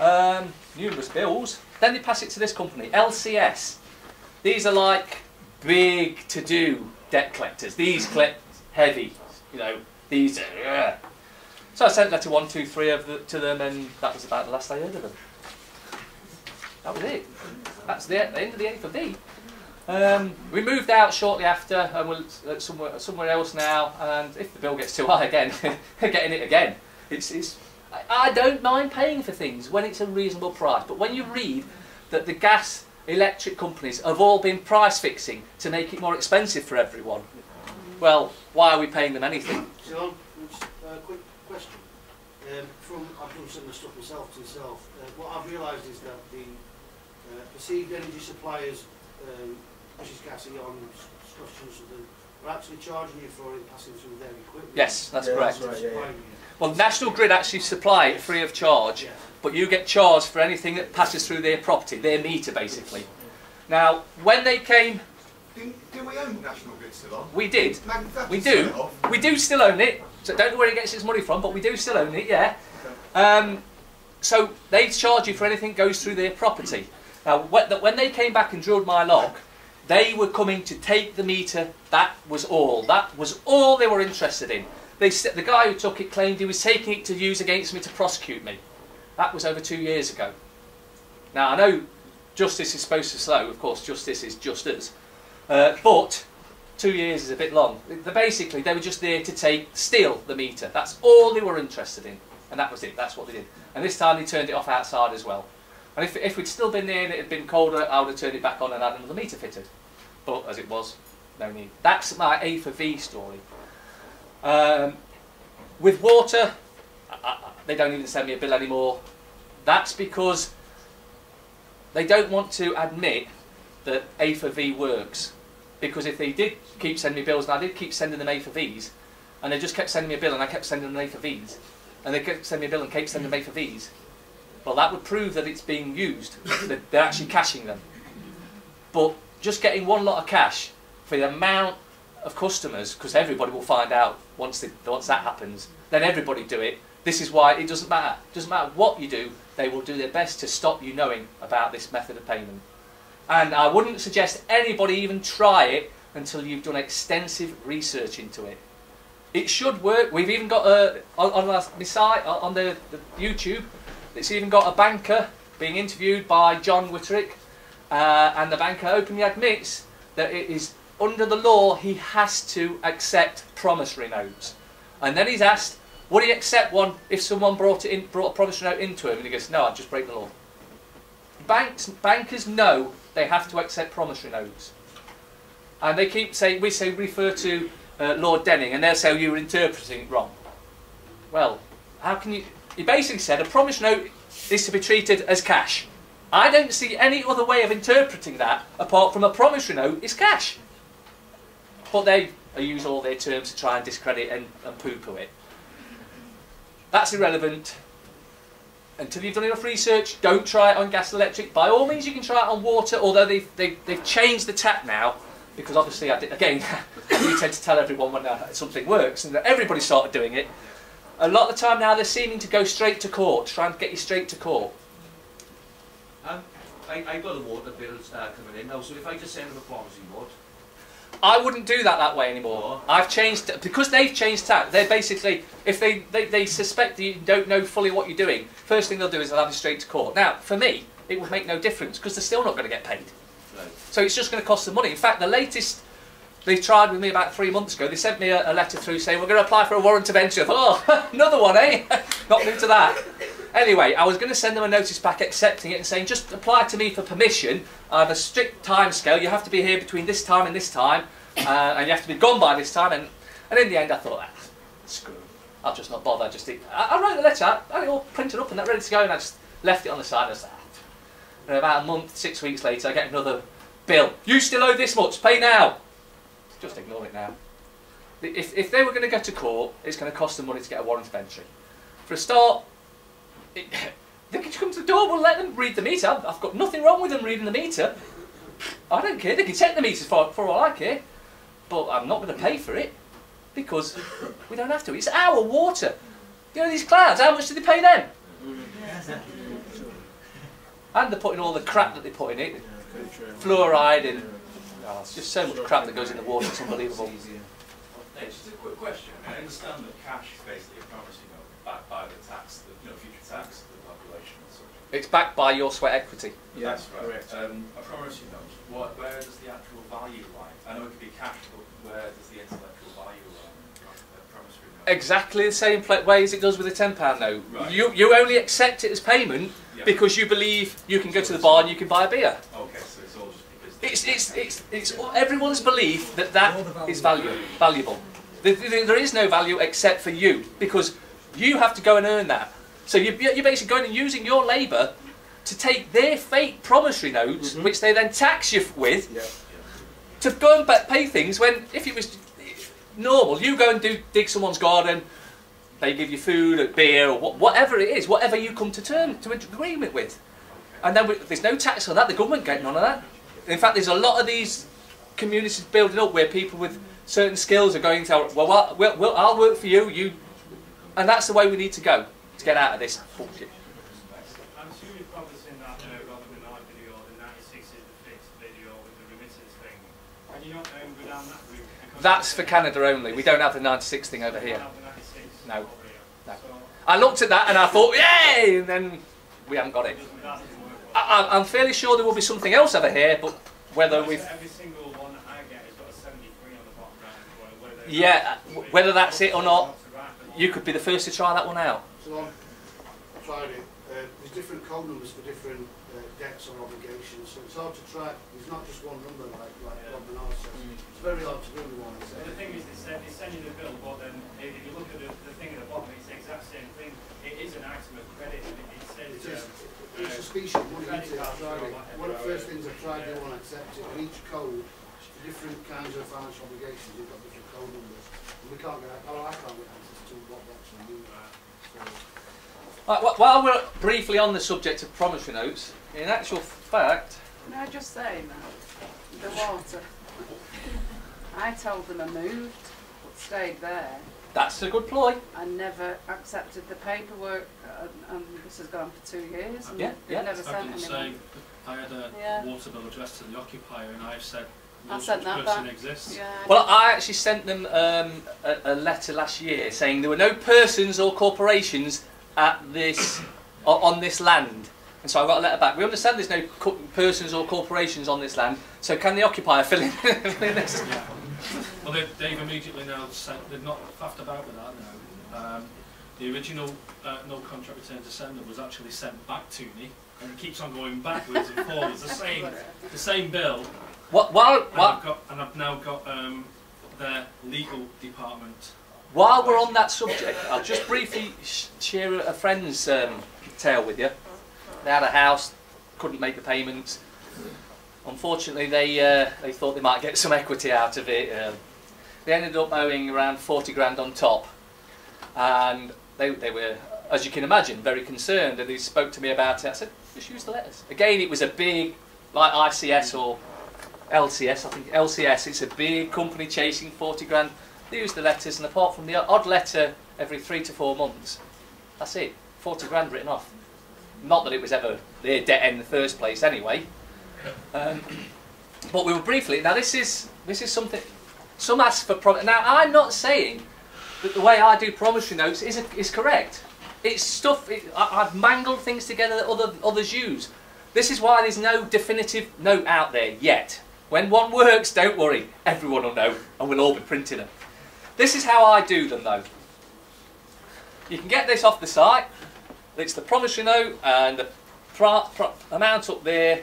um, numerous bills. Then they pass it to this company, L C S. These are like big to-do debt collectors. These collect heavy, you know, these are... So I sent letter one, two, three of the, to them, and that was about the last I heard of them. That was it. That's the, the end of the A for B. Um, we moved out shortly after, and we're somewhere, somewhere else now, and if the bill gets too high again, getting it again. It's, it's, I don't mind paying for things when it's a reasonable price, but when you read that the gas electric companies have all been price fixing to make it more expensive for everyone, well, why are we paying them anything? John, uh, quick question. Um, from, I've done some of the stuff myself to myself, uh, what I've realised is that the uh, perceived energy suppliers, um, which is gas, Eon, Scottish, are actually charging you for it passing through their equipment. Yes, that's yeah, correct. That's right, yeah, yeah. Well, National Grid actually supply it free of charge, yeah. But you get charged for anything that passes through their property, their meter basically. Now, when they came... Did, did we own National Grid still on? We did. Man, we do. We do still own it. So don't know where it gets its money from, but we do still own it, yeah. Okay. Um, so they charge you for anything that goes through their property. Now, when they came back and drilled my log, they were coming to take the meter. That was all. That was all they were interested in. They, the guy who took it claimed he was taking it to use against me to prosecute me. That was over two years ago. Now, I know justice is supposed to slow. Of course, justice is just us. Uh, but two years is a bit long. They, basically, they were just there to take, steal the meter. That's all they were interested in. And that was it. That's what they did. And this time, they turned it off outside as well. And if, if we'd still been there and it had been colder, I would have turned it back on and had another meter fitted. But as it was, no need. That's my A for V story. Um, with water, I, I, they don't even send me a bill anymore. That's because they don't want to admit that A for V works. Because if they did keep sending me bills, and I did keep sending them A for Vs, and they just kept sending me a bill and I kept sending them A for Vs, and they kept sending me a bill and kept sending them A for Vs, well, that would prove that it's being used, that they're actually cashing them. But just getting one lot of cash for the amount of customers, because everybody will find out once, they, once that happens, then everybody do it. This is why it doesn't matter. It doesn't matter what you do, they will do their best to stop you knowing about this method of payment. And I wouldn't suggest anybody even try it until you've done extensive research into it. It should work. We've even got, a, on, on my site, on the, the YouTube, it's even got a banker being interviewed by John Witterick, uh, and the banker openly admits that it is under the law he has to accept promissory notes. And then he's asked, would he accept one if someone brought, it in, brought a promissory note into him? And he goes, no, I'd just break the law. Banks, bankers know they have to accept promissory notes. And they keep saying, we say refer to uh, Lord Denning, and they'll say, oh, you were interpreting it wrong. Well, how can you... He basically said a promissory note is to be treated as cash. I don't see any other way of interpreting that apart from a promissory note is cash. But they use all their terms to try and discredit and, and poo-poo it. That's irrelevant. Until you've done enough research, don't try it on gas and electric. By all means, you can try it on water, although they've, they've, they've changed the tap now, because obviously, I did, again, we tend to tell everyone when something works, and that everybody started doing it. A lot of the time now, they're seeming to go straight to court, trying to get you straight to court. Um, I, I got a water bill uh, coming in now, so if I just send them a promissory note, I wouldn't do that that way anymore. No. I've changed because they've changed tack. They're basically, if they, they they suspect that you don't know fully what you're doing, first thing they'll do is they'll have you straight to court. Now, for me, it would make no difference because they're still not going to get paid. Right. So it's just going to cost them money. In fact, the latest. They tried with me about three months ago. They sent me a, a letter through saying, we're going to apply for a warrant of entry. I thought, oh, another one, eh? Not new to that. Anyway, I was going to send them a notice back accepting it and saying, just apply to me for permission. I have a strict time scale. You have to be here between this time and this time. Uh, and you have to be gone by this time. And, and in the end, I thought, ah, screw it. I'll just not bother. I just did. I, I wrote the letter. I had it all printed up and that ready to go. And I just left it on the side. I was like, ah. And about a month, six weeks later, I get another bill. You still owe this much. Pay now. Just ignore it now. If, if they were going to go to court, it's going to cost them money to get a warrant of entry. For a start, it, they can come to the door, we'll let them read the meter. I've, I've got nothing wrong with them reading the meter. I don't care, they can check the meters for, for all I care. But I'm not going to pay for it, because we don't have to. It's our water. You know, these clouds, how much do they pay them? And they're putting all the crap that they put in it, yeah, fluoride and oh, it's just so much crap that goes in the water, it's unbelievable. Just a quick question. I understand that cash basically promised, you know, backed by the tax, the you know, future tax of the population and such. It's backed by your sweat equity. Yeah, that's right. Correct. Um, I promise you know, what, where does the actual value lie? I know it could be cash, but where does the intellectual value lie? Exactly the same way as it does with a ten pound note. Right. You, you only accept it as payment yeah. because you believe you can go to the bar and you can buy a beer. Okay, so it's all just because... It's, it's, it's, it's all, everyone's belief that that value is value, valuable. There, there is no value except for you, because you have to go and earn that. So you, you're basically going and using your labour to take their fake promissory notes, mm-hmm. which they then tax you with, yeah. Yeah. to go and pay things when, if it was... normal, you go and do dig someone's garden, they give you food or beer or wh whatever it is, whatever you come to term to agreement with, and then we, there's no tax on that. The government get none of that. In fact, there's a lot of these communities building up where people with certain skills are going to, well, I'll, well, well, I'll work for you, you, and that's the way we need to go to get out of this bullshit. That's for Canada only. We don't have the ninety-six thing over here. No, no. I looked at that and I thought, yay! And then we haven't got it. I, I'm fairly sure there will be something else over here, but whether we've... Every single one that I get has got a seventy-three on the bottom round. Yeah, whether that's it or not, you could be the first to try that one out. So I've tried it. Uh, there's different code numbers for different uh, debts or obligations, so it's hard to track. There's not just one number like like Rob and I said. It's very hard to do with one. The thing is, they send, they send you the bill, but then if you look at the, the thing at the bottom, it's the exact same thing. It is an item of credit, and it, it says it's, just, um, it's uh, a species of money. I've tried it. One of the first things I've tried, they won't accept it. And each code, different kinds of financial obligations, you've got different code numbers, and we can't get. Oh, I can't get access to what we actually do. While we're briefly on the subject of promissory notes, in actual fact... Can I just say, Matt, the water. I told them I moved, stayed there. That's a good ploy. I never accepted the paperwork, and, and this has gone for two years, and yeah, yeah. never sent anyone. Say, I had a yeah. water bill addressed to the occupier, and I've said... I sent that back. Yeah, I well, I actually sent them um, a, a letter last year saying there were no persons or corporations at this on this land, and so I got a letter back. We understand there's no co persons or corporations on this land, so can the occupier fill in, fill in this? Yeah. Well, they've, they've immediately now said they've not faffed about with that now. Um, the original uh, no contract return to sender was actually sent back to me, and it keeps on going backwards and forwards. The same, the same bill. What? While, and, what? I've got, and I've now got um, their legal department. While we're on that subject, I'll just briefly sh share a friend's um, tale with you. They had a house, couldn't make the payments. Unfortunately, they uh, they thought they might get some equity out of it. Um, they ended up owing around forty grand on top, and they they were, as you can imagine, very concerned. And they spoke to me about it. I said, just use the letters. Again, it was a big, like I C S or L C S, I think L C S. It's a big company chasing forty grand. They use the letters, and apart from the odd letter every three to four months, that's it. Forty grand written off. Not that it was ever their debt in the first place, anyway. Um, but we were briefly. Now this is this is something. Some ask for prom. Now I'm not saying that the way I do promissory notes is a, is correct. It's stuff. It, I, I've mangled things together that other others use. This is why there's no definitive note out there yet. When one works, don't worry. Everyone will know, and we'll all be printing them. This is how I do them, though. You can get this off the site. It's the promissory note and the pro pro amount up there.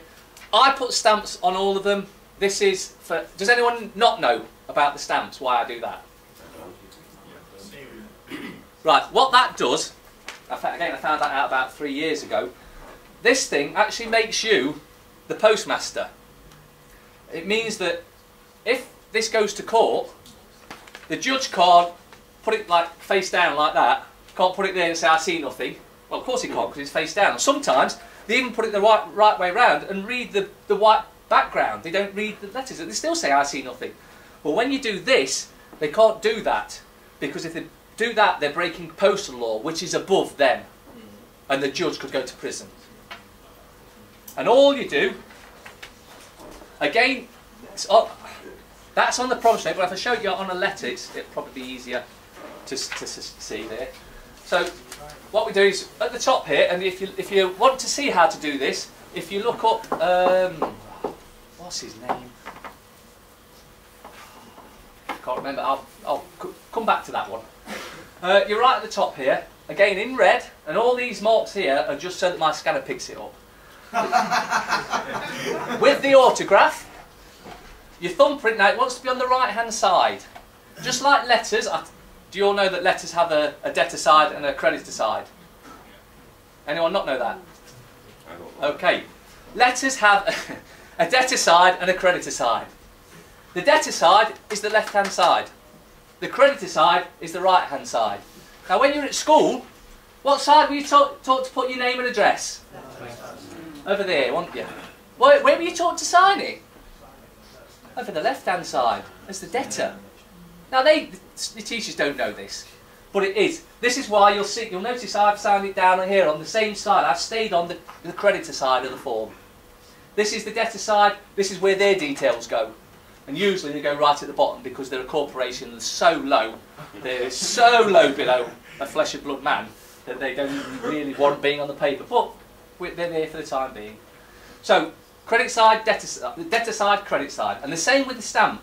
I put stamps on all of them. This is for... Does anyone not know about the stamps, why I do that? Right, what that does... Again, I found that out about three years ago. This thing actually makes you the postmaster. It means that if this goes to court... The judge can't put it like face down like that, can't put it there and say, I see nothing. Well, of course he can't, because it's face down. Sometimes they even put it the right, right way round and read the, the white background. They don't read the letters. They still say, I see nothing. Well, when you do this, they can't do that, because if they do that, they're breaking postal law, which is above them, and the judge could go to prison. And all you do, again, it's up. That's on the problem statement, but if I showed you on a letter, it's it'd probably be easier to, to, to see there. So what we do is at the top here, and if you if you want to see how to do this, if you look up um, what's his name? I can't remember. I'll I'll come back to that one. Uh, you're right at the top here, again in red, and all these marks here are just so that my scanner picks it up. With the autograph. Your thumbprint now, it wants to be on the right hand side. Just like letters, I, do you all know that letters have a, a debtor side and a creditor side? Anyone not know that? Okay. Letters have a, a debtor side and a creditor side. The debtor side is the left hand side. The creditor side is the right hand side. Now when you're at school, what side were you taught, taught to put your name and address? Over there, weren't you? Where, where were you taught to sign it? Over the left-hand side, as the debtor. Now, they the teachers don't know this, but it is. This is why you'll see. You'll notice I've signed it down here on the same side. I've stayed on the, the creditor side of the form. This is the debtor side. This is where their details go, and usually they go right at the bottom because they're a corporation that's so low, they're so low below a flesh and blood man that they don't really want being on the paper. But they're there for the time being. So. Credit side, debtor side, debtor side, credit side. And the same with the stamp.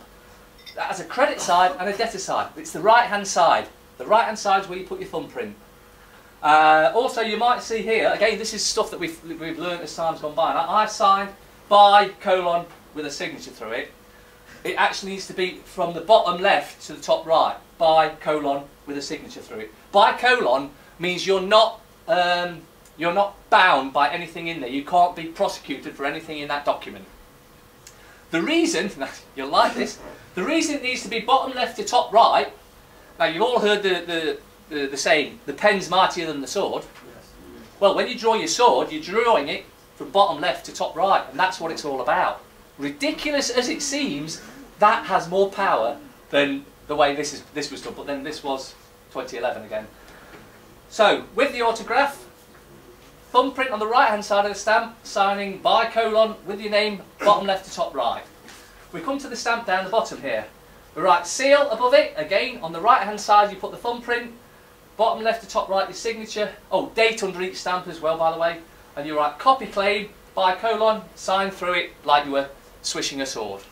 That has a credit side and a debtor side. It's the right-hand side. The right-hand side is where you put your thumbprint. Uh, also, you might see here, again, this is stuff that we've, we've learned as time's gone by. And I, I signed by colon with a signature through it. It actually needs to be from the bottom left to the top right. By colon with a signature through it. By colon means you're not... Um, You're not bound by anything in there. You can't be prosecuted for anything in that document. The reason, you'll like this, the reason it needs to be bottom left to top right, now you've all heard the, the, the, the saying, the pen's mightier than the sword. Well, when you draw your sword, you're drawing it from bottom left to top right, and that's what it's all about. Ridiculous as it seems, that has more power than the way this, is, this was done, but then this was twenty eleven again. So, with the autograph, thumbprint on the right hand side of the stamp, signing by colon with your name, bottom left to top right. We come to the stamp down the bottom here. We write seal above it, again on the right hand side you put the thumbprint, bottom left to top right your signature, oh date under each stamp as well by the way, and you write copy claim, by colon, sign through it like you were swishing a sword.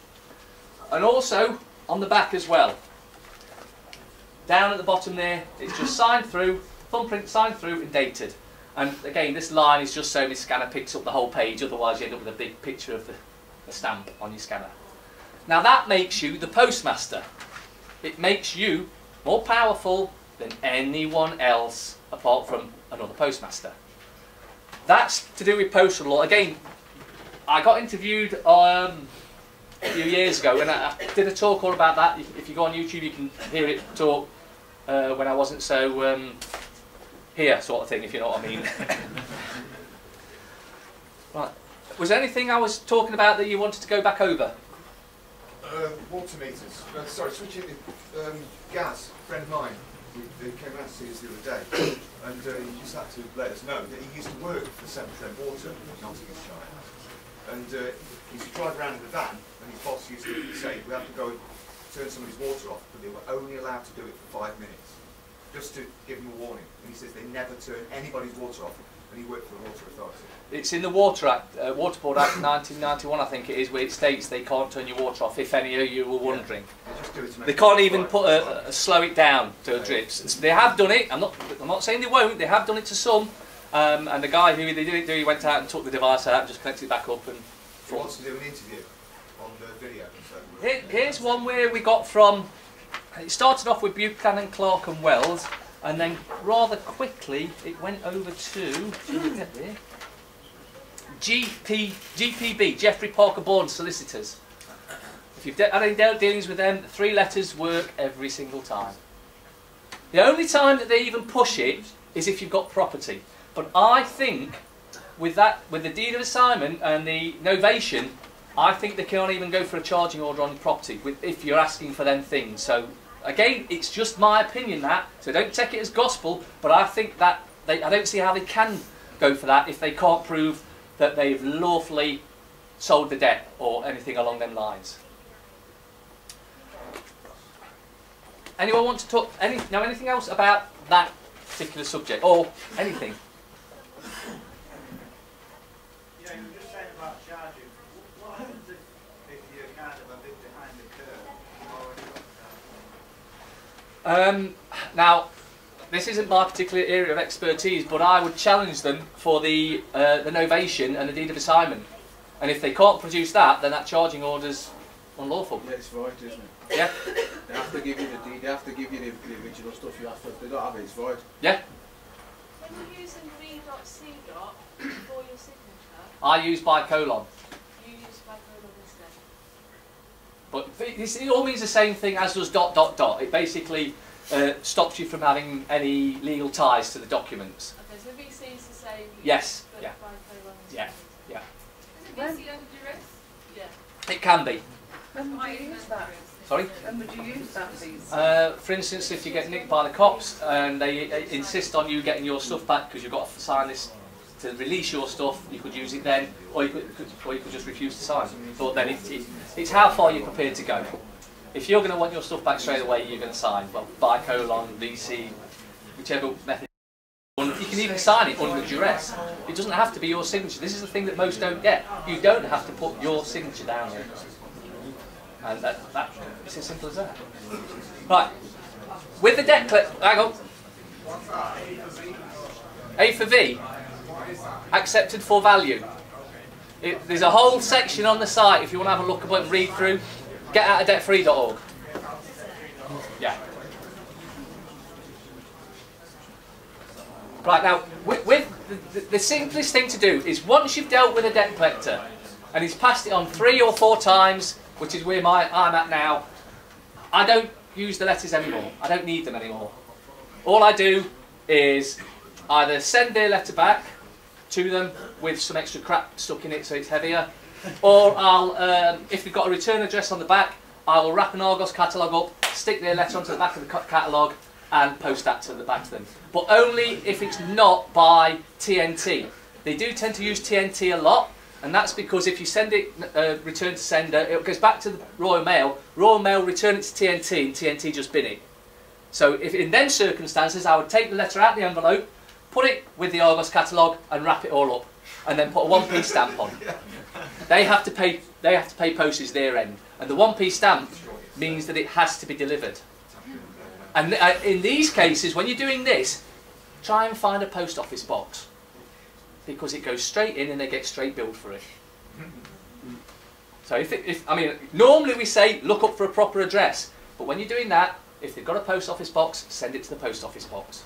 And also on the back as well, down at the bottom there, it's just signed through, thumbprint signed through and dated. And again, this line is just so my scanner picks up the whole page, otherwise you end up with a big picture of the, the stamp on your scanner. Now that makes you the postmaster. It makes you more powerful than anyone else, apart from another postmaster. That's to do with postal law. Again, I got interviewed um, a few years ago, and I, I did a talk all about that. If, if you go on YouTube, you can hear it talk uh, when I wasn't so... Um, here sort of thing, if you know what I mean. Right. Was there anything I was talking about that you wanted to go back over? Uh, water meters. Uh, sorry, switching to um, gas. A friend of mine, he, he came out to see us the other day, and uh, he just had to let us know that he used to work for Central Trent Water in Nottinghamshire. And uh, he used to drive around in the van, and his boss used to say, we have to go and turn somebody's water off, but they were only allowed to do it for five minutes. Just to give him a warning. And he says they never turn anybody's water off, and he worked for the Water Authority. It's in the Water Act, uh, Water Board Act nineteen ninety-one, I think it is, where it states they can't turn your water off, if any of you were wondering. Yeah, just do it to make they can't even put a, a slow it down to yeah. drips. They have done it, I'm not, I'm not saying they won't, they have done it to some, um, and the guy who they did it to, he went out and took the device out, just connected it back up. And he wants to do an interview on the video. So Here, here's one where we got from... It started off with Buchanan, Clark and Wells, and then rather quickly it went over to G P, G P B, Geoffrey Parker Bourne Solicitors. If you've had any dealings with them, the three letters work every single time. The only time that they even push it is if you've got property. But I think with that, with the deed of assignment and the novation, I think they can't even go for a charging order on property with, if you're asking for them things. So, again, it's just my opinion that, so don't take it as gospel, but I think that, they, I don't see how they can go for that if they can't prove that they've lawfully sold the debt or anything along them lines. Anyone want to talk, any, know anything else about that particular subject or anything? You know, you were just saying about charging. What happens if, if you're kind of a bit behind the curve? You've already got charged? Um, now, this isn't my particular area of expertise, but I would challenge them for the, uh, the novation and the deed of assignment. And if they can't produce that, then that charging order's unlawful. Yeah, it's void, isn't it? Yeah. They have to give you the deed, they have to give you the, the original stuff you have to, if they don't have it, it's void. Yeah. When you're using V C for your signature... I use by colon. You use by colon instead. But this, it all means the same thing as does dot dot dot. It basically uh, stops you from having any legal ties to the documents. Okay, so V C is the same. Yes. But yeah. By colon instead. Yeah. Yeah. Is it V C under duress? Yeah. It can be. When would you use that? Sorry? When would you use that, please? Uh, for instance, if you get nicked by the cops and they uh, insist on you getting your stuff back because you've got to sign this to release your stuff, you could use it then, or you could, or you could just refuse to sign. But then it, it, it's how far you're prepared to go. If you're going to want your stuff back straight away, you're going to sign. Well, by colon, V C, whichever method. You can even sign it under duress. It doesn't have to be your signature. This is the thing that most don't get. You don't have to put your signature down on it. And that, that, it's as simple as that. Right, with the debt clip, hang on. A for V, accepted for value. It, there's a whole section on the site if you want to have a look about and read through. get out of debt free dot org. Yeah. Right, now, with, with the, the, the simplest thing to do is once you've dealt with a debt collector and he's passed it on three or four times, which is where my, I'm at now. I don't use the letters anymore. I don't need them anymore. All I do is either send their letter back to them with some extra crap stuck in it so it's heavier, or I'll, um, if they've got a return address on the back, I will wrap an Argos catalogue up, stick their letter onto the back of the catalogue, and post that to the back to them. But only if it's not by T N T. They do tend to use T N T a lot. And that's because if you send it, uh, return to sender, it goes back to the Royal Mail. Royal Mail return it to T N T, and T N T just bin it. So if in them circumstances, I would take the letter out of the envelope, put it with the Argos catalogue, and wrap it all up, and then put a one-piece stamp on. They have to pay. They have to pay postage their end, and the one-piece stamp means that it has to be delivered. And uh, in these cases, when you're doing this, try and find a post office box, because it goes straight in and they get straight billed for it. So if, it, if I mean, normally we say look up for a proper address, but when you're doing that, if they've got a post office box, send it to the post office box.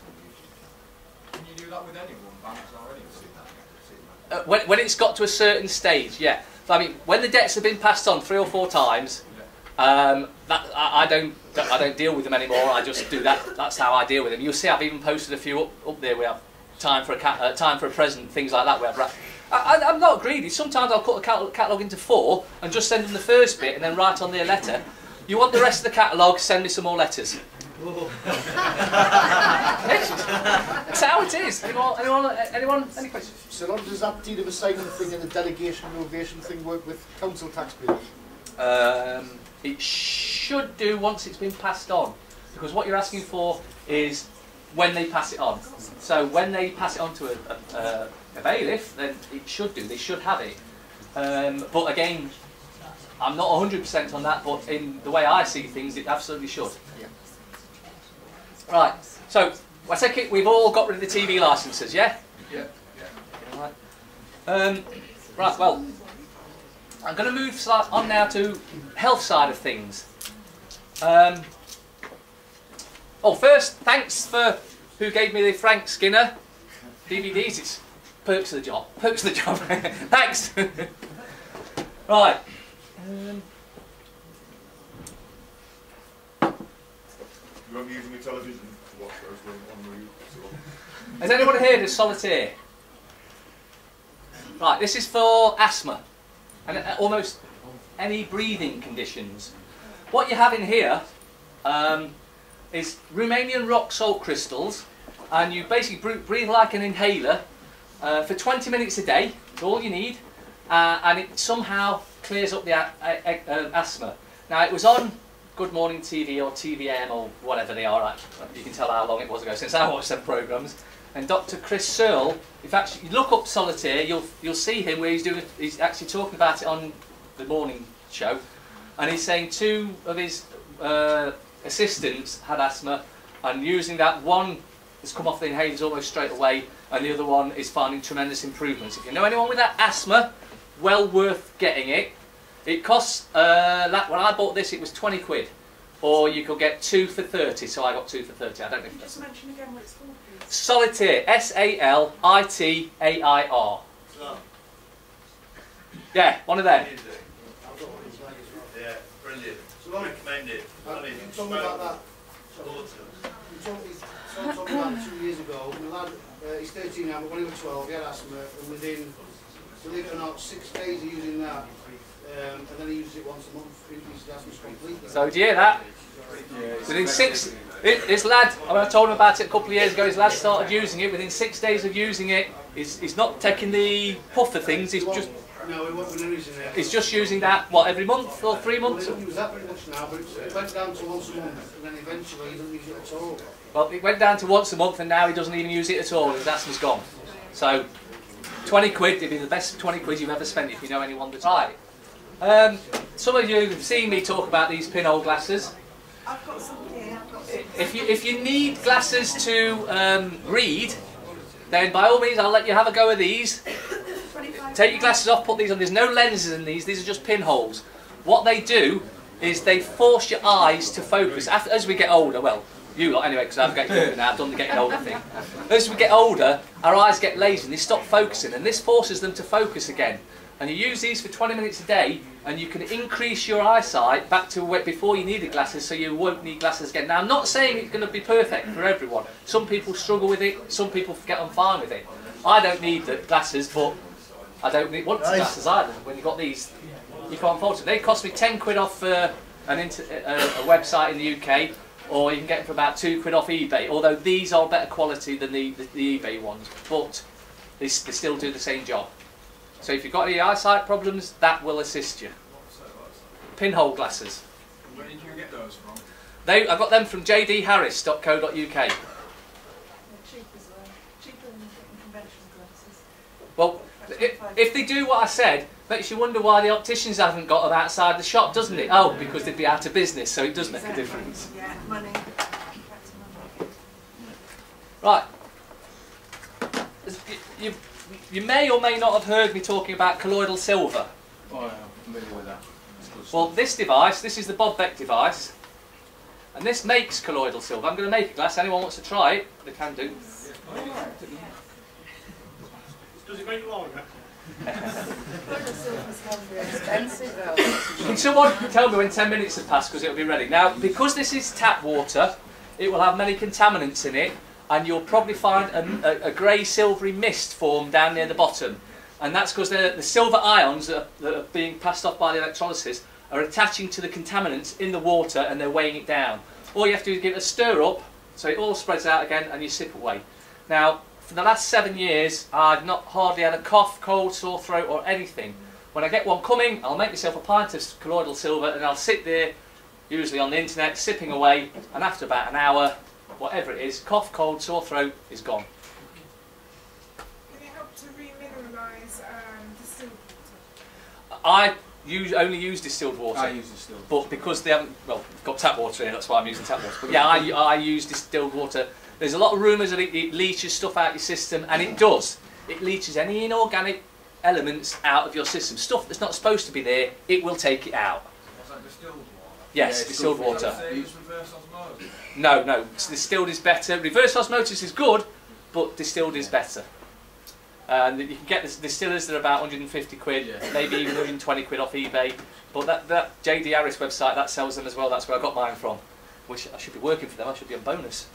Can you do that with anyone? Banks already seen that. Uh, when, when it's got to a certain stage, yeah. So, I mean, when the debts have been passed on three or four times, um, that, I, I don't, I don't deal with them anymore. I just do that. That's how I deal with them. You'll see, I've even posted a few up, up there where. Time for a cat, uh, time for a present, things like that. Where I've wrapped. I, I, I'm not greedy. Sometimes I'll cut a cat catalogue into four and just send them the first bit and then write on their letter. You want the rest of the catalogue? Send me some more letters. That's how it is. Anyone? Anyone? Anyone? Any questions? So, how does that deed of assignment thing and the delegation novation thing work with council tax bills? Um, it should do once it's been passed on, because what you're asking for is when they pass it on. So when they pass it on to a, a, a bailiff, then it should do, they should have it. Um, but again, I'm not one hundred percent on that, but in the way I see things, it absolutely should. Yeah. Right, so I take it we've all got rid of the T V licences, yeah? Yeah. Yeah. Right. Um, right, well, I'm going to move on now to health side of things. Um, Oh, first, thanks for who gave me the Frank Skinner D V Ds. It's perks of the job. Perks of the job. Thanks. Right. Um. You won't be using your television to watch those on the YouTube. Has anyone here done Salitair? Right. This is for asthma and almost any breathing conditions. What you have in here. Um, Is Romanian rock salt crystals, and you basically breathe like an inhaler uh, for twenty minutes a day It's all you need, uh, and it somehow clears up the a a a asthma. Now, it was on Good Morning T V or T V M or whatever they are. You can tell how long it was ago since I watched them programmes. And Doctor Chris Searle, if actually you look up Salitair, you'll you'll see him where he's doing. He's actually talking about it on the morning show, and he's saying two of his uh, assistants had asthma, and using that one has come off the inhalers almost straight away, and the other one is finding tremendous improvements. If you know anyone with that asthma, well worth getting it. It costs, uh, that, when I bought this, it was twenty quid, or you could get two for thirty, so I got two for thirty. I don't know if that's... Just mention again what it's called, please. Salitair, S A L I T A I R. Oh. Yeah, one of them. Yeah, brilliant. So I recommend it. I mean, you told me about that. You told me about two years ago. My lad, uh, he's thirteen now, but when he was twelve, he had asthma, and within, believe it or not, six days of using that. Um, and then he uses it once a month. He uses asthma completely. So do you hear that? Yeah, within six, it, this lad, I, mean, I told him about it a couple of years ago. His lad started using it. Within six days of using it, he's, he's not taking the puffer things. He's just. No, it wasn't using it. He's just using that, what, every month or three months? Well, he doesn't use that pretty much now, but it went down to once a month, and then eventually he doesn't use it at all. Well, it went down to once a month, and now he doesn't even use it at all. His asthma's gone. So, twenty quid, it'd be the best twenty quid you've ever spent if you know anyone that's tried it. Um, some of you have seen me talk about these pinhole glasses. I've got some here. I've got some. If you, if you need glasses to um, read, then by all means I'll let you have a go of these. Take your glasses off, put these on. There's no lenses in these, these are just pinholes. What they do is they force your eyes to focus. After, as we get older, well, you lot anyway, because I'm getting older now, I've done the getting older thing. As we get older, our eyes get lazy and they stop focusing, and this forces them to focus again. And you use these for twenty minutes a day, and you can increase your eyesight back to where, before you needed glasses, so you won't need glasses again. Now, I'm not saying it's going to be perfect for everyone. Some people struggle with it, some people get on fine with it. I don't need the glasses, but I don't need want nice. glasses either. When you've got these, you can't afford them. They cost me ten quid off uh, an inter uh, a website in the U K, or you can get them for about two quid off eBay, although these are better quality than the, the, the eBay ones, but they, they still do the same job. So if you've got any eyesight problems, that will assist you. Pinhole glasses. Where did you get those from? They, I got them from J D Harris dot co dot U K. They're cheap as well. Cheaper than conventional glasses. Well, if, if they do what I said, makes you wonder why the opticians haven't got them outside the shop, doesn't it? Oh, because they'd be out of business, so it does make exactly. a difference. Yeah, money. Right. You, You may or may not have heard me talking about colloidal silver. Oh, yeah, I'm familiar with that. Well, this device, this is the Bob Beck device, and this makes colloidal silver. I'm going to make a glass. Anyone wants to try it, they can do. Does it make longer? Colloidal silver's very expensive, though. Can someone tell me when ten minutes have passed, because it'll be ready. Now, because this is tap water, it will have many contaminants in it, and you'll probably find a, a, a grey silvery mist form down near the bottom, and that's because the silver ions that are, that are being passed off by the electrolysis are attaching to the contaminants in the water, and they're weighing it down. All you have to do is give it a stir up so it all spreads out again, and you sip away. Now, for the last seven years I've not hardly had a cough, cold, sore throat or anything. When I get one coming, I'll make myself a pint of colloidal silver, and I'll sit there, usually on the internet, sipping away, and after about an hour, whatever it is, cough, cold, sore throat is gone. Can it help to remineralise um, distilled water? I use, only use distilled water. I use distilled water. But because they haven't, well, we've got tap water here, that's why I'm using tap water. But yeah, I, I use distilled water. There's a lot of rumours that it, it leaches stuff out of your system, and it does. It leaches any inorganic elements out of your system. Stuff that's not supposed to be there, it will take it out. What's that, distilled water? Yes, yeah, distilled water. No, no, distilled is better. Reverse osmosis is good, but distilled is better. And um, you can get the distillers, they're about a hundred and fifty quid, yeah. Maybe even a hundred and twenty quid off eBay. But that, that J D Harris website, that sells them as well. That's where I got mine from. Which I should be working for them, I should be on bonus.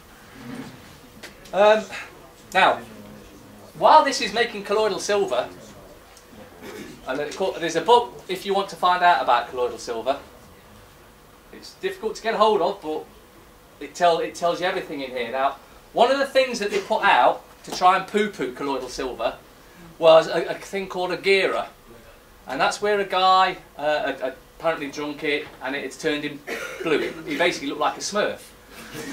Um, now, while this is making colloidal silver, and there's a book if you want to find out about colloidal silver. It's difficult to get hold of, but It, tell, it tells you everything in here. Now, one of the things that they put out to try and poo-poo colloidal silver was a, a thing called a gearer, and that's where a guy uh, a, a apparently drunk it and it's turned him blue. He basically looked like a smurf.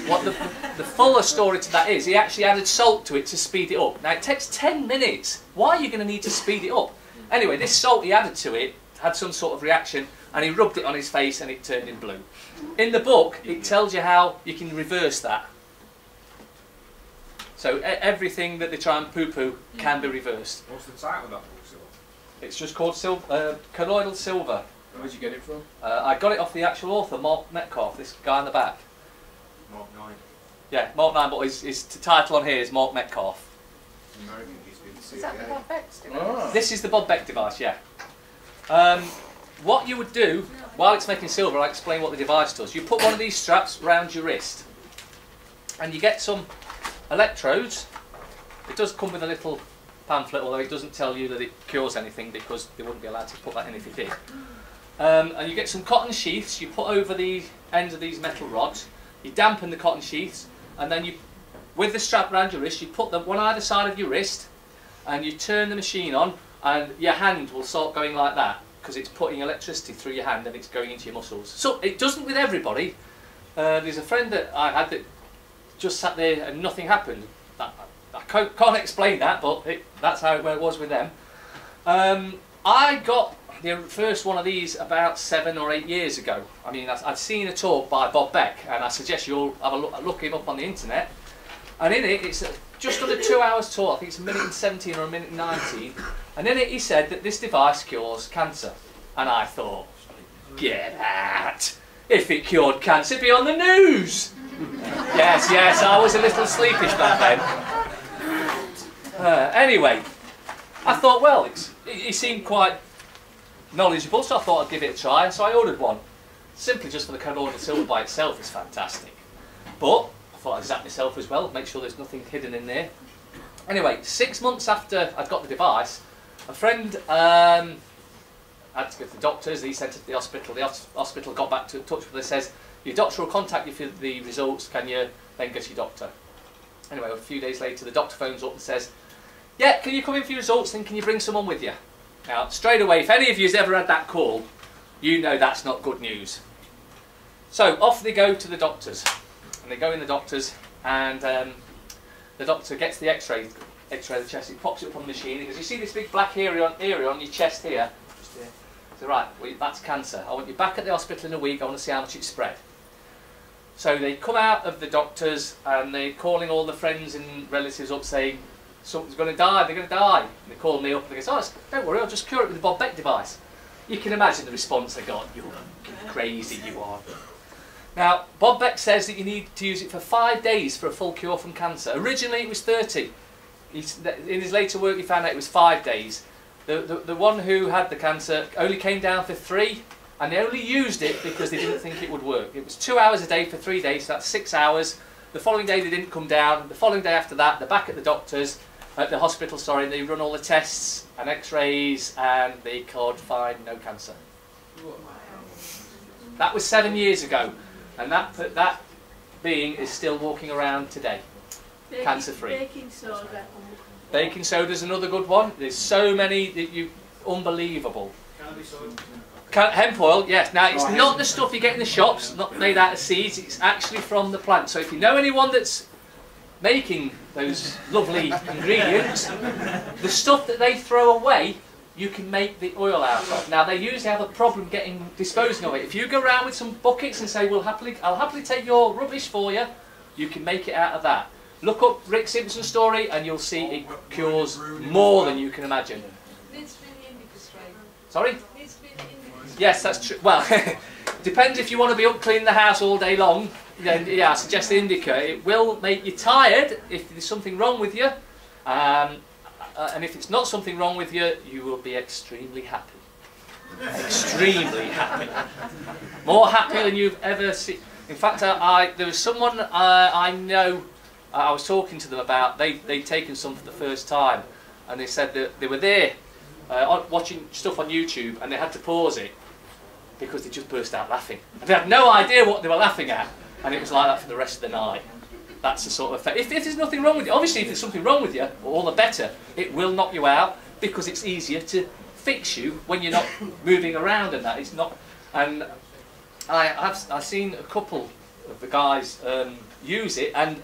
What the, the fuller story to that is, he actually added salt to it to speed it up. Now it takes ten minutes. Why are you going to need to speed it up? Anyway, this salt he added to it had some sort of reaction, and he rubbed it on his face and it turned him blue. In the book, it tells you how you can reverse that. So e everything that they try and poo-poo can be reversed. What's the title of that book, Silver? It's just called Sil uh, Colloidal Silver. Where did you get it from? Uh, I got it off the actual author, Mark Metcalf, this guy in the back. Mark nine. Yeah, Mark nine, but his, his title on here is Mark Metcalf. American, he's been the C I A. Is that the Bob Beck device? Oh. This is the Bob Beck device, yeah. Um, what you would do, while it's making silver, I'll explain what the device does. You put one of these straps round your wrist, and you get some electrodes. It does come with a little pamphlet, although it doesn't tell you that it cures anything, because they wouldn't be allowed to put that in if it did. Um, and you get some cotton sheaths, you put over the ends of these metal rods, you dampen the cotton sheaths, and then you, with the strap around your wrist, you put them one either side of your wrist, and you turn the machine on, and your hand will start going like that, because it's putting electricity through your hand and it's going into your muscles. So it doesn't with everybody. Uh, there's a friend that I had that just sat there and nothing happened. That, I can't, can't explain that, but it, that's how it was with them. Um, I got the first one of these about seven or eight years ago. I mean, I'd seen a talk by Bob Beck, and I suggest you all have a look, look him up on the internet. And in it, it's just under two hours talk, I think it's a minute and seventeen or a minute and nineteen. And in it, he said that this device cures cancer. And I thought, get that. If it cured cancer, it'd be on the news. Yes, yes, I was a little sleepish back then. Uh, anyway, I thought, well, it's, it, it seemed quite knowledgeable, so I thought I'd give it a try, so I ordered one. Simply just for the colloidal silver by itself is fantastic. But I thought I'd zap myself as well, make sure there's nothing hidden in there. Anyway, six months after I'd got the device, a friend um, had to go to the doctors, he sent it to the hospital, the hospital got back to touch with us, says, your doctor will contact you for the results, can you then go to your doctor? Anyway, a few days later, the doctor phones up and says, yeah, can you come in for your results, and can you bring someone with you? Now, straight away, if any of you's ever had that call, you know that's not good news. So, off they go to the doctors. And they go in the doctors, and um, the doctor gets the x-ray, x-ray of the chest, he pops it up on the machine, he goes, you see this big black area on, area on your chest here? Just here. So, right, well, that's cancer. I want you back at the hospital in a week, I want to see how much it's spread. So, they come out of the doctors, and they're calling all the friends and relatives up saying, something's going to die, they're going to die. And they call me up and they go, oh, don't worry, I'll just cure it with the Bob Beck device. You can imagine the response they got, you're crazy, you are. Now, Bob Beck says that you need to use it for five days for a full cure from cancer. Originally it was thirty. He's, in his later work he found out it was five days. The, the, the one who had the cancer only came down for three, and they only used it because they didn't think it would work. It was two hours a day for three days, so that's six hours. The following day they didn't come down. The following day after that, they're back at the doctor's, at the hospital, sorry, and they run all the tests and x-rays, and they could find no cancer. That was seven years ago, and that that being is still walking around today, baking, cancer free. Baking soda. Baking soda is another good one. There's so many that you unbelievable. Cannabis oil. Can, hemp oil, yes. Now it's not the stuff you get in the shops, not made out of seeds. It's actually from the plant. So if you know anyone that's making those lovely ingredients, the stuff that they throw away, you can make the oil out of. Now they usually have a problem getting disposing of it. If you go around with some buckets and say, "We'll happily, I'll happily take your rubbish for you," you can make it out of that. Look up Rick Simpson's story, and you'll see it cures more than you can imagine. Sorry? Yes, that's true. Well, depends if you want to be up cleaning the house all day long. Then, yeah, I suggest indica. It will make you tired if there's something wrong with you, um, uh, and if it's not something wrong with you, you will be extremely happy. Extremely happy. More happy than you've ever seen. In fact, I, I, there was someone uh, I know. Uh, I was talking to them about they they'd taken some for the first time, and they said that they were there uh, watching stuff on YouTube, and they had to pause it because they just burst out laughing. And they had no idea what they were laughing at. And it was like that for the rest of the night. That's the sort of effect. If, if there's nothing wrong with you, obviously if there's something wrong with you, all the better. It will knock you out. because it's easier to fix you when you're not moving around and that. It's not. And I, I've, I've seen a couple of the guys um, use it, and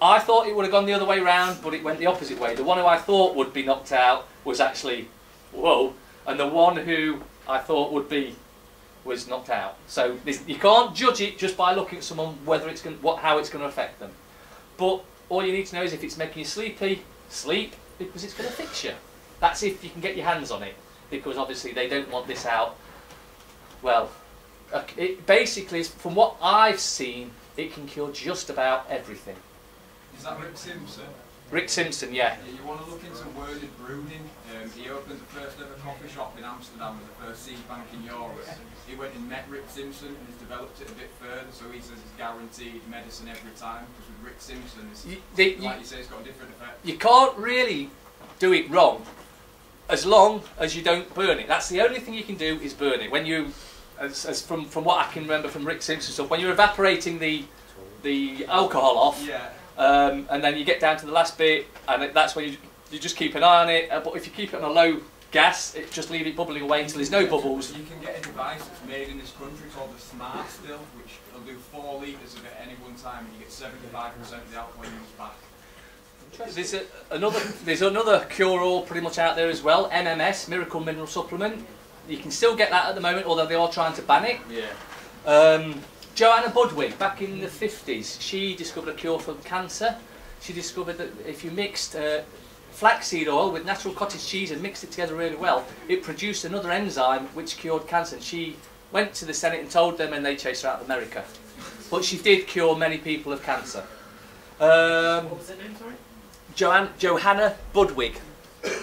I thought it would have gone the other way round, but it went the opposite way. The one who I thought would be knocked out was actually, whoa, and the one who I thought would be was knocked out. So you can't judge it just by looking at someone whether it's going, what, how it's going to affect them. But all you need to know is if it's making you sleepy, sleep, because it's going to fix you. That's if you can get your hands on it, because obviously they don't want this out. Well, it basically, from what I've seen, it can cure just about everything. Is that Rick Simpson? Rick Simpson, yeah. yeah you want to look into Worley Bruning. Um, he opened the first ever coffee shop in Amsterdam and the first seed bank in Europe. He went and met Rick Simpson and has developed it a bit further, so he says it's guaranteed medicine every time, because with Rick Simpson, it's, you, the, like you, you say, it's got a different effect. You can't really do it wrong as long as you don't burn it. That's the only thing you can do is burn it. When you, as, as from, from what I can remember from Rick Simpson stuff, when you're evaporating the, the alcohol off, yeah. Um, and then you get down to the last bit, and it, that's when you, you just keep an eye on it. Uh, but if you keep it on a low gas, it, just leave it bubbling away until there's no bubbles. You can get a device that's made in this country called the Smart Still, which will do four litres of it at any one time, and you get seventy-five percent of the alcohol in its back. There's a, another, there's another cure-all pretty much out there as well, M M S, Miracle Mineral Supplement. You can still get that at the moment, although they are trying to ban it. Yeah. Um, Johanna Budwig, back in the fifties, she discovered a cure for cancer. She discovered that if you mixed uh, flaxseed oil with natural cottage cheese and mixed it together really well, it produced another enzyme which cured cancer. And she went to the Senate and told them, and they chased her out of America. But she did cure many people of cancer. Um, what was her name, sorry? Joanne, Johanna Budwig.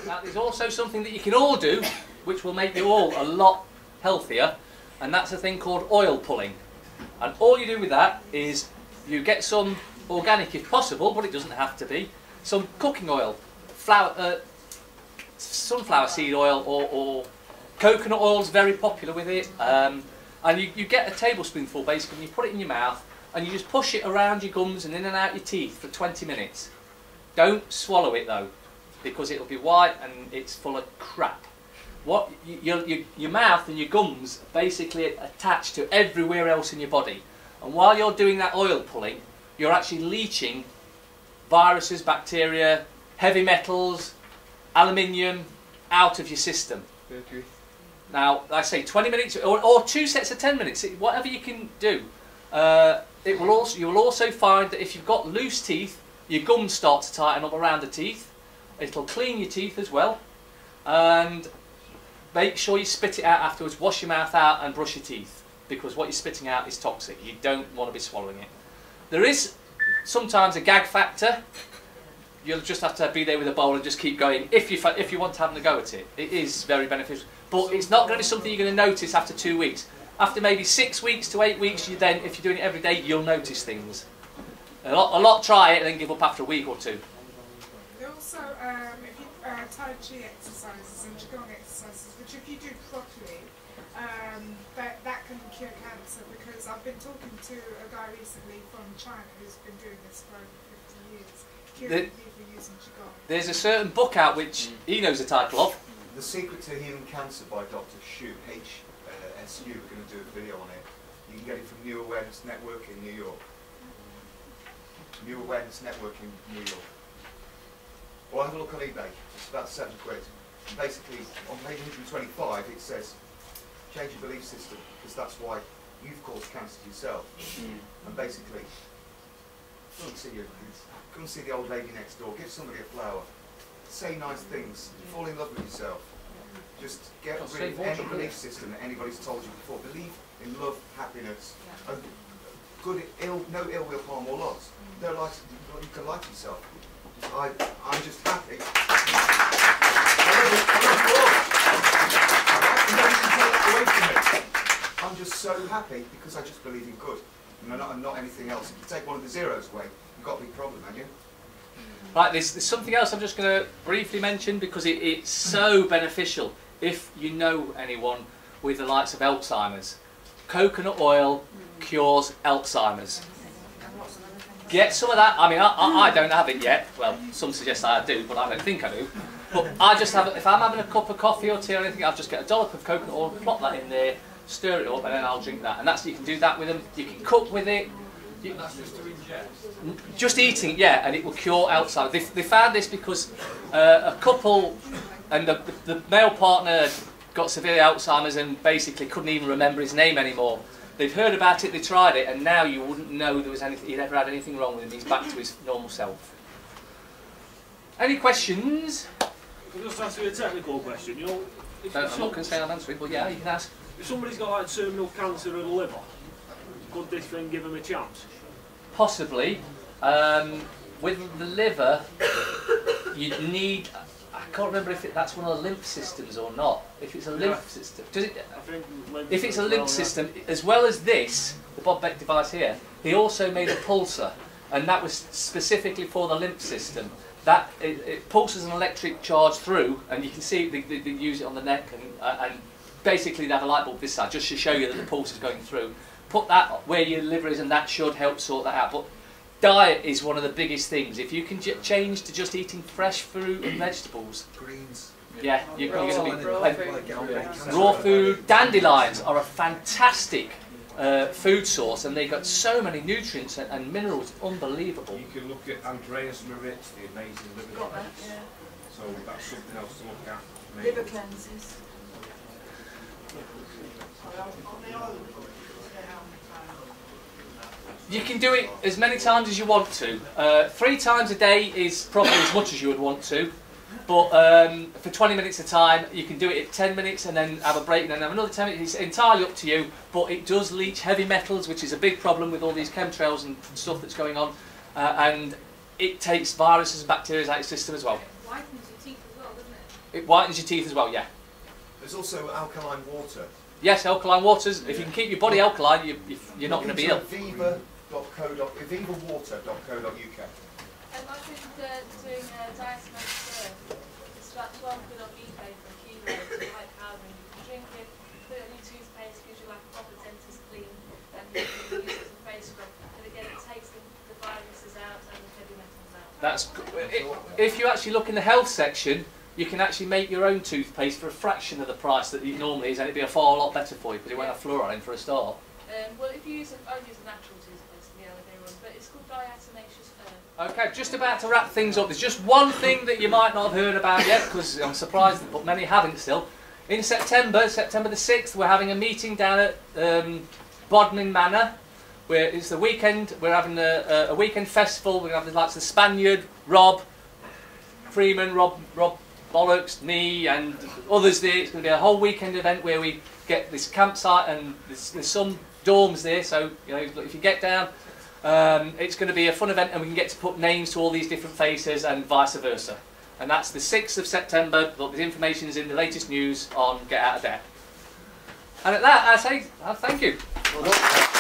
Now, there's also something that you can all do, which will make you all a lot healthier, and that's a thing called oil pulling. And all you do with that is you get some organic, if possible, but it doesn't have to be, some cooking oil, flour, uh, sunflower seed oil, or, or coconut oil is very popular with it. Um, and you, you get a tablespoonful basically, and you put it in your mouth, and you just push it around your gums and in and out your teeth for twenty minutes. Don't swallow it though, because it'll be white and it's full of crap. What, your, your, your mouth and your gums are basically attached to everywhere else in your body. And while you're doing that oil pulling, you're actually leaching viruses, bacteria, heavy metals, aluminium out of your system. Okay. Now, I say twenty minutes or, or two sets of ten minutes, whatever you can do. Uh, it will also, you will also find that if you've got loose teeth, your gums start to tighten up around the teeth. It'll clean your teeth as well. And make sure you spit it out afterwards, wash your mouth out and brush your teeth, because what you're spitting out is toxic. You don't want to be swallowing it. There is sometimes a gag factor. You'll just have to be there with a bowl and just keep going if you, if you want to have a go at it. It is very beneficial, but it's not going to be something you're going to notice after two weeks. After maybe six weeks to eight weeks, you then, if you're doing it every day, you'll notice things. A lot, a lot try it and then give up after a week or two. Also, um, if you, uh, Tai Chi exercises and Qigong exercises, which if you do properly, um, that, that can cure cancer, because I've been talking to a guy recently from China who's been doing this for over fifty years, curing people using Qigong. There's a certain book out which he knows the title of. The Secret to Healing Cancer by Doctor Shu, H S U, we're going to do a video on it. You can get it from New Awareness Network in New York. New Awareness Network in New York. Or have a look on eBay, it's about seven quid. And basically, on page one twenty-five, it says, change your belief system, because that's why you've caused cancer yourself. Mm. And basically, come and see your friends. Come and see the old lady next door, give somebody a flower, say nice things, fall in love with yourself. Just get rid of any belief system that anybody's told you before. Believe in love, happiness, and good, ill, no ill will, harm or loss. No life, you can like yourself. I, I'm just happy. I'm just so happy because I just believe in good and not, not anything else. If you take one of the zeros away, you've got a big problem, haven't you? Right, there's, there's something else I'm just going to briefly mention, because it, it's so beneficial if you know anyone with the likes of Alzheimer's. Coconut oil cures Alzheimer's. get some of that. I mean, I, I, I don't have it yet. Well, some suggest I do, but I don't think I do. But I just have, if I'm having a cup of coffee or tea or anything, I'll just get a dollop of coconut oil, plop that in there, stir it up, and then I'll drink that. And that's, you can do that with them. You can cook with it. You, that's just to ingest? Just eating, yeah, and it will cure outside. They, they found this because uh, a couple, and the, the male partner got severe Alzheimer's and basically couldn't even remember his name anymore. They'd heard about it, they tried it, and now you wouldn't know there was anything, he'd ever had anything wrong with him. He's back to his normal self. Any questions? I'll just ask you a technical question. You know, if Don't, I'm some, not going to say I'm answering, but yeah, you can ask. If somebody's got like terminal cancer of the liver, could this thing give them a chance? Possibly. Um, with the liver, you'd need. I can't remember if it, that's one of the lymph systems or not. If it's a lymph yeah. system, does it? I think if it's a lymph well, system, yeah. as well as this, the Bob Beck device here, he also made a pulsar, and that was specifically for the lymph system. That it, it pulses an electric charge through, and you can see they, they, they use it on the neck, and, uh, and basically they have a light bulb this side just to show you that the pulse is going through. Put that where your liver is, and that should help sort that out. But diet is one of the biggest things. If you can j change to just eating fresh fruit and vegetables, greens, yeah, yeah you're, you're going to be raw, like, food. Like, raw food. Dandelions are a fantastic uh, food source, and they've got so many nutrients and, and minerals, unbelievable. You can look at Andreas Maritz, the amazing liver cleanse. Yeah. So that's something else to look at. Maybe. Liver cleanses. You can do it as many times as you want to. Uh, three times a day is probably as much as you would want to, but um, for twenty minutes a time, you can do it at ten minutes and then have a break and then have another ten minutes. It's entirely up to you, but it does leach heavy metals, which is a big problem with all these chemtrails and stuff that's going on, uh, and it takes viruses and bacteria out of your system as well. It whitens your teeth as well, doesn't it? It whitens your teeth as well, yeah. There's also alkaline water. Yes, alkaline waters. Yeah. If you can keep your body alkaline, you, you, you're not going to be ill. Viva dot co dot U K. And my sister's doing a diastematic birth. It's about twelve quid on eBay for a kilo, like powder, and you can drink it, put it on your toothpaste, gives you like a proper dentist clean, and you can use it as a face scrub. And again, it takes the, the viruses out and the heavy metals out. That's it, if you actually look in the health section, you can actually make your own toothpaste for a fraction of the price that it normally is, and it'd be a far lot better for you because it won't have fluoride in for a start. Um, well, if you use, I use a natural toothpaste in the everyday one, but it's called diatomaceous earth. Okay, just about to wrap things up. There's just one thing that you might not have heard about yet, because I'm surprised, but many haven't still. In September, September the sixth, we're having a meeting down at um, Bodmin Manor. Where it's the weekend. We're having a, a weekend festival. We're going to have the likes of the Spaniard, Rob Freeman, Rob Rob. Bollocks, me and others there. It's going to be a whole weekend event where we get this campsite and there's, there's some dorms there, so you know, if you get down, um, it's going to be a fun event and we can get to put names to all these different faces and vice versa. And that's the sixth of September, but the information is in the latest news on Get Out of Debt. And at that I say, oh, thank you. Well